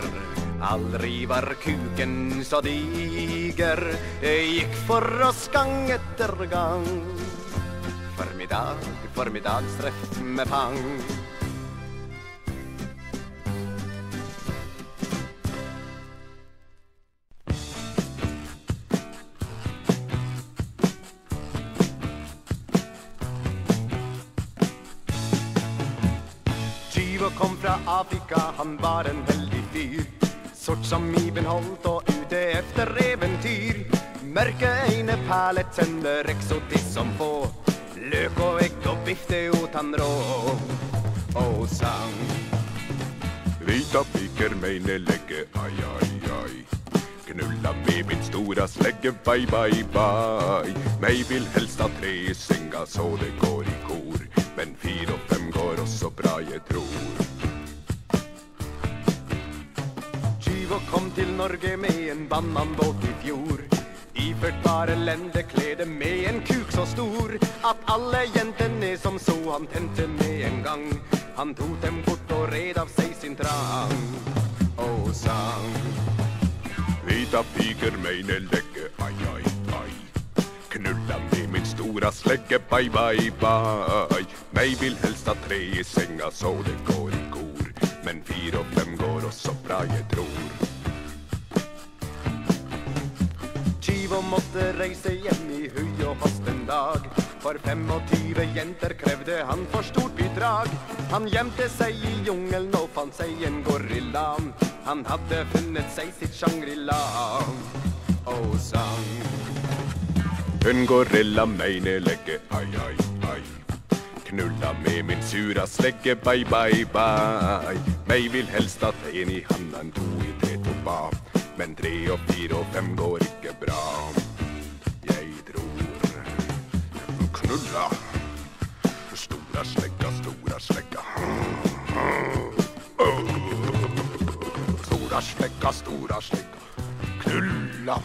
aldri var kuken så diger. Det gikk for oss gang etter gang, formiddag, formiddagstreff med pang. Kom fra Afrika, han var en veldig fyr, sort som Ibenholt og ute efter eventyr. Mørke øyne, perletender, eksotisk som få, løk og egg og bifte og tannrå. Og sang: hvita piker, meine legge, ai, ai, ai. Knulla med min stora slegge, bye, bye, bye. Meg vil helst ha 3 i senga, så det går i kor. Men 4 og 5 går også bra, jeg tror. Tyvo kom til Norge med en bananbåt i fjor. Iført bare lendeklede med en kuk så stor at alle jentene som så han tente med en gang. Han tok dem bort og red av seg sin trang og sang. Hvita piker meine legge, ai, ai, ai. Knulla med min stora slegge, bye, bye, bye. Meg vil helst ha 3 i senga så det går i kor, men 4 og 5 går også bra, jeg tror. Og måtte reise hjem i hui og hast en dag, for 25 jenter krevde han for stort bidrag. Han gjemte seg i jungelen og fant seg en gorilla. Han hadde funnet seg sitt Shangri-La og sang. Hun gorilla meine legge, ai, ai, ai. Knulla med min sura slegge, bye, bye, bye. Meg vil helst at 1 i handa, en 2 i tetoba, men 3 og 4 og 5 går ikke bra, jeg tror. Knulla, stora slegga, stora slegga. Stora slegga, stora slegga. Knulla.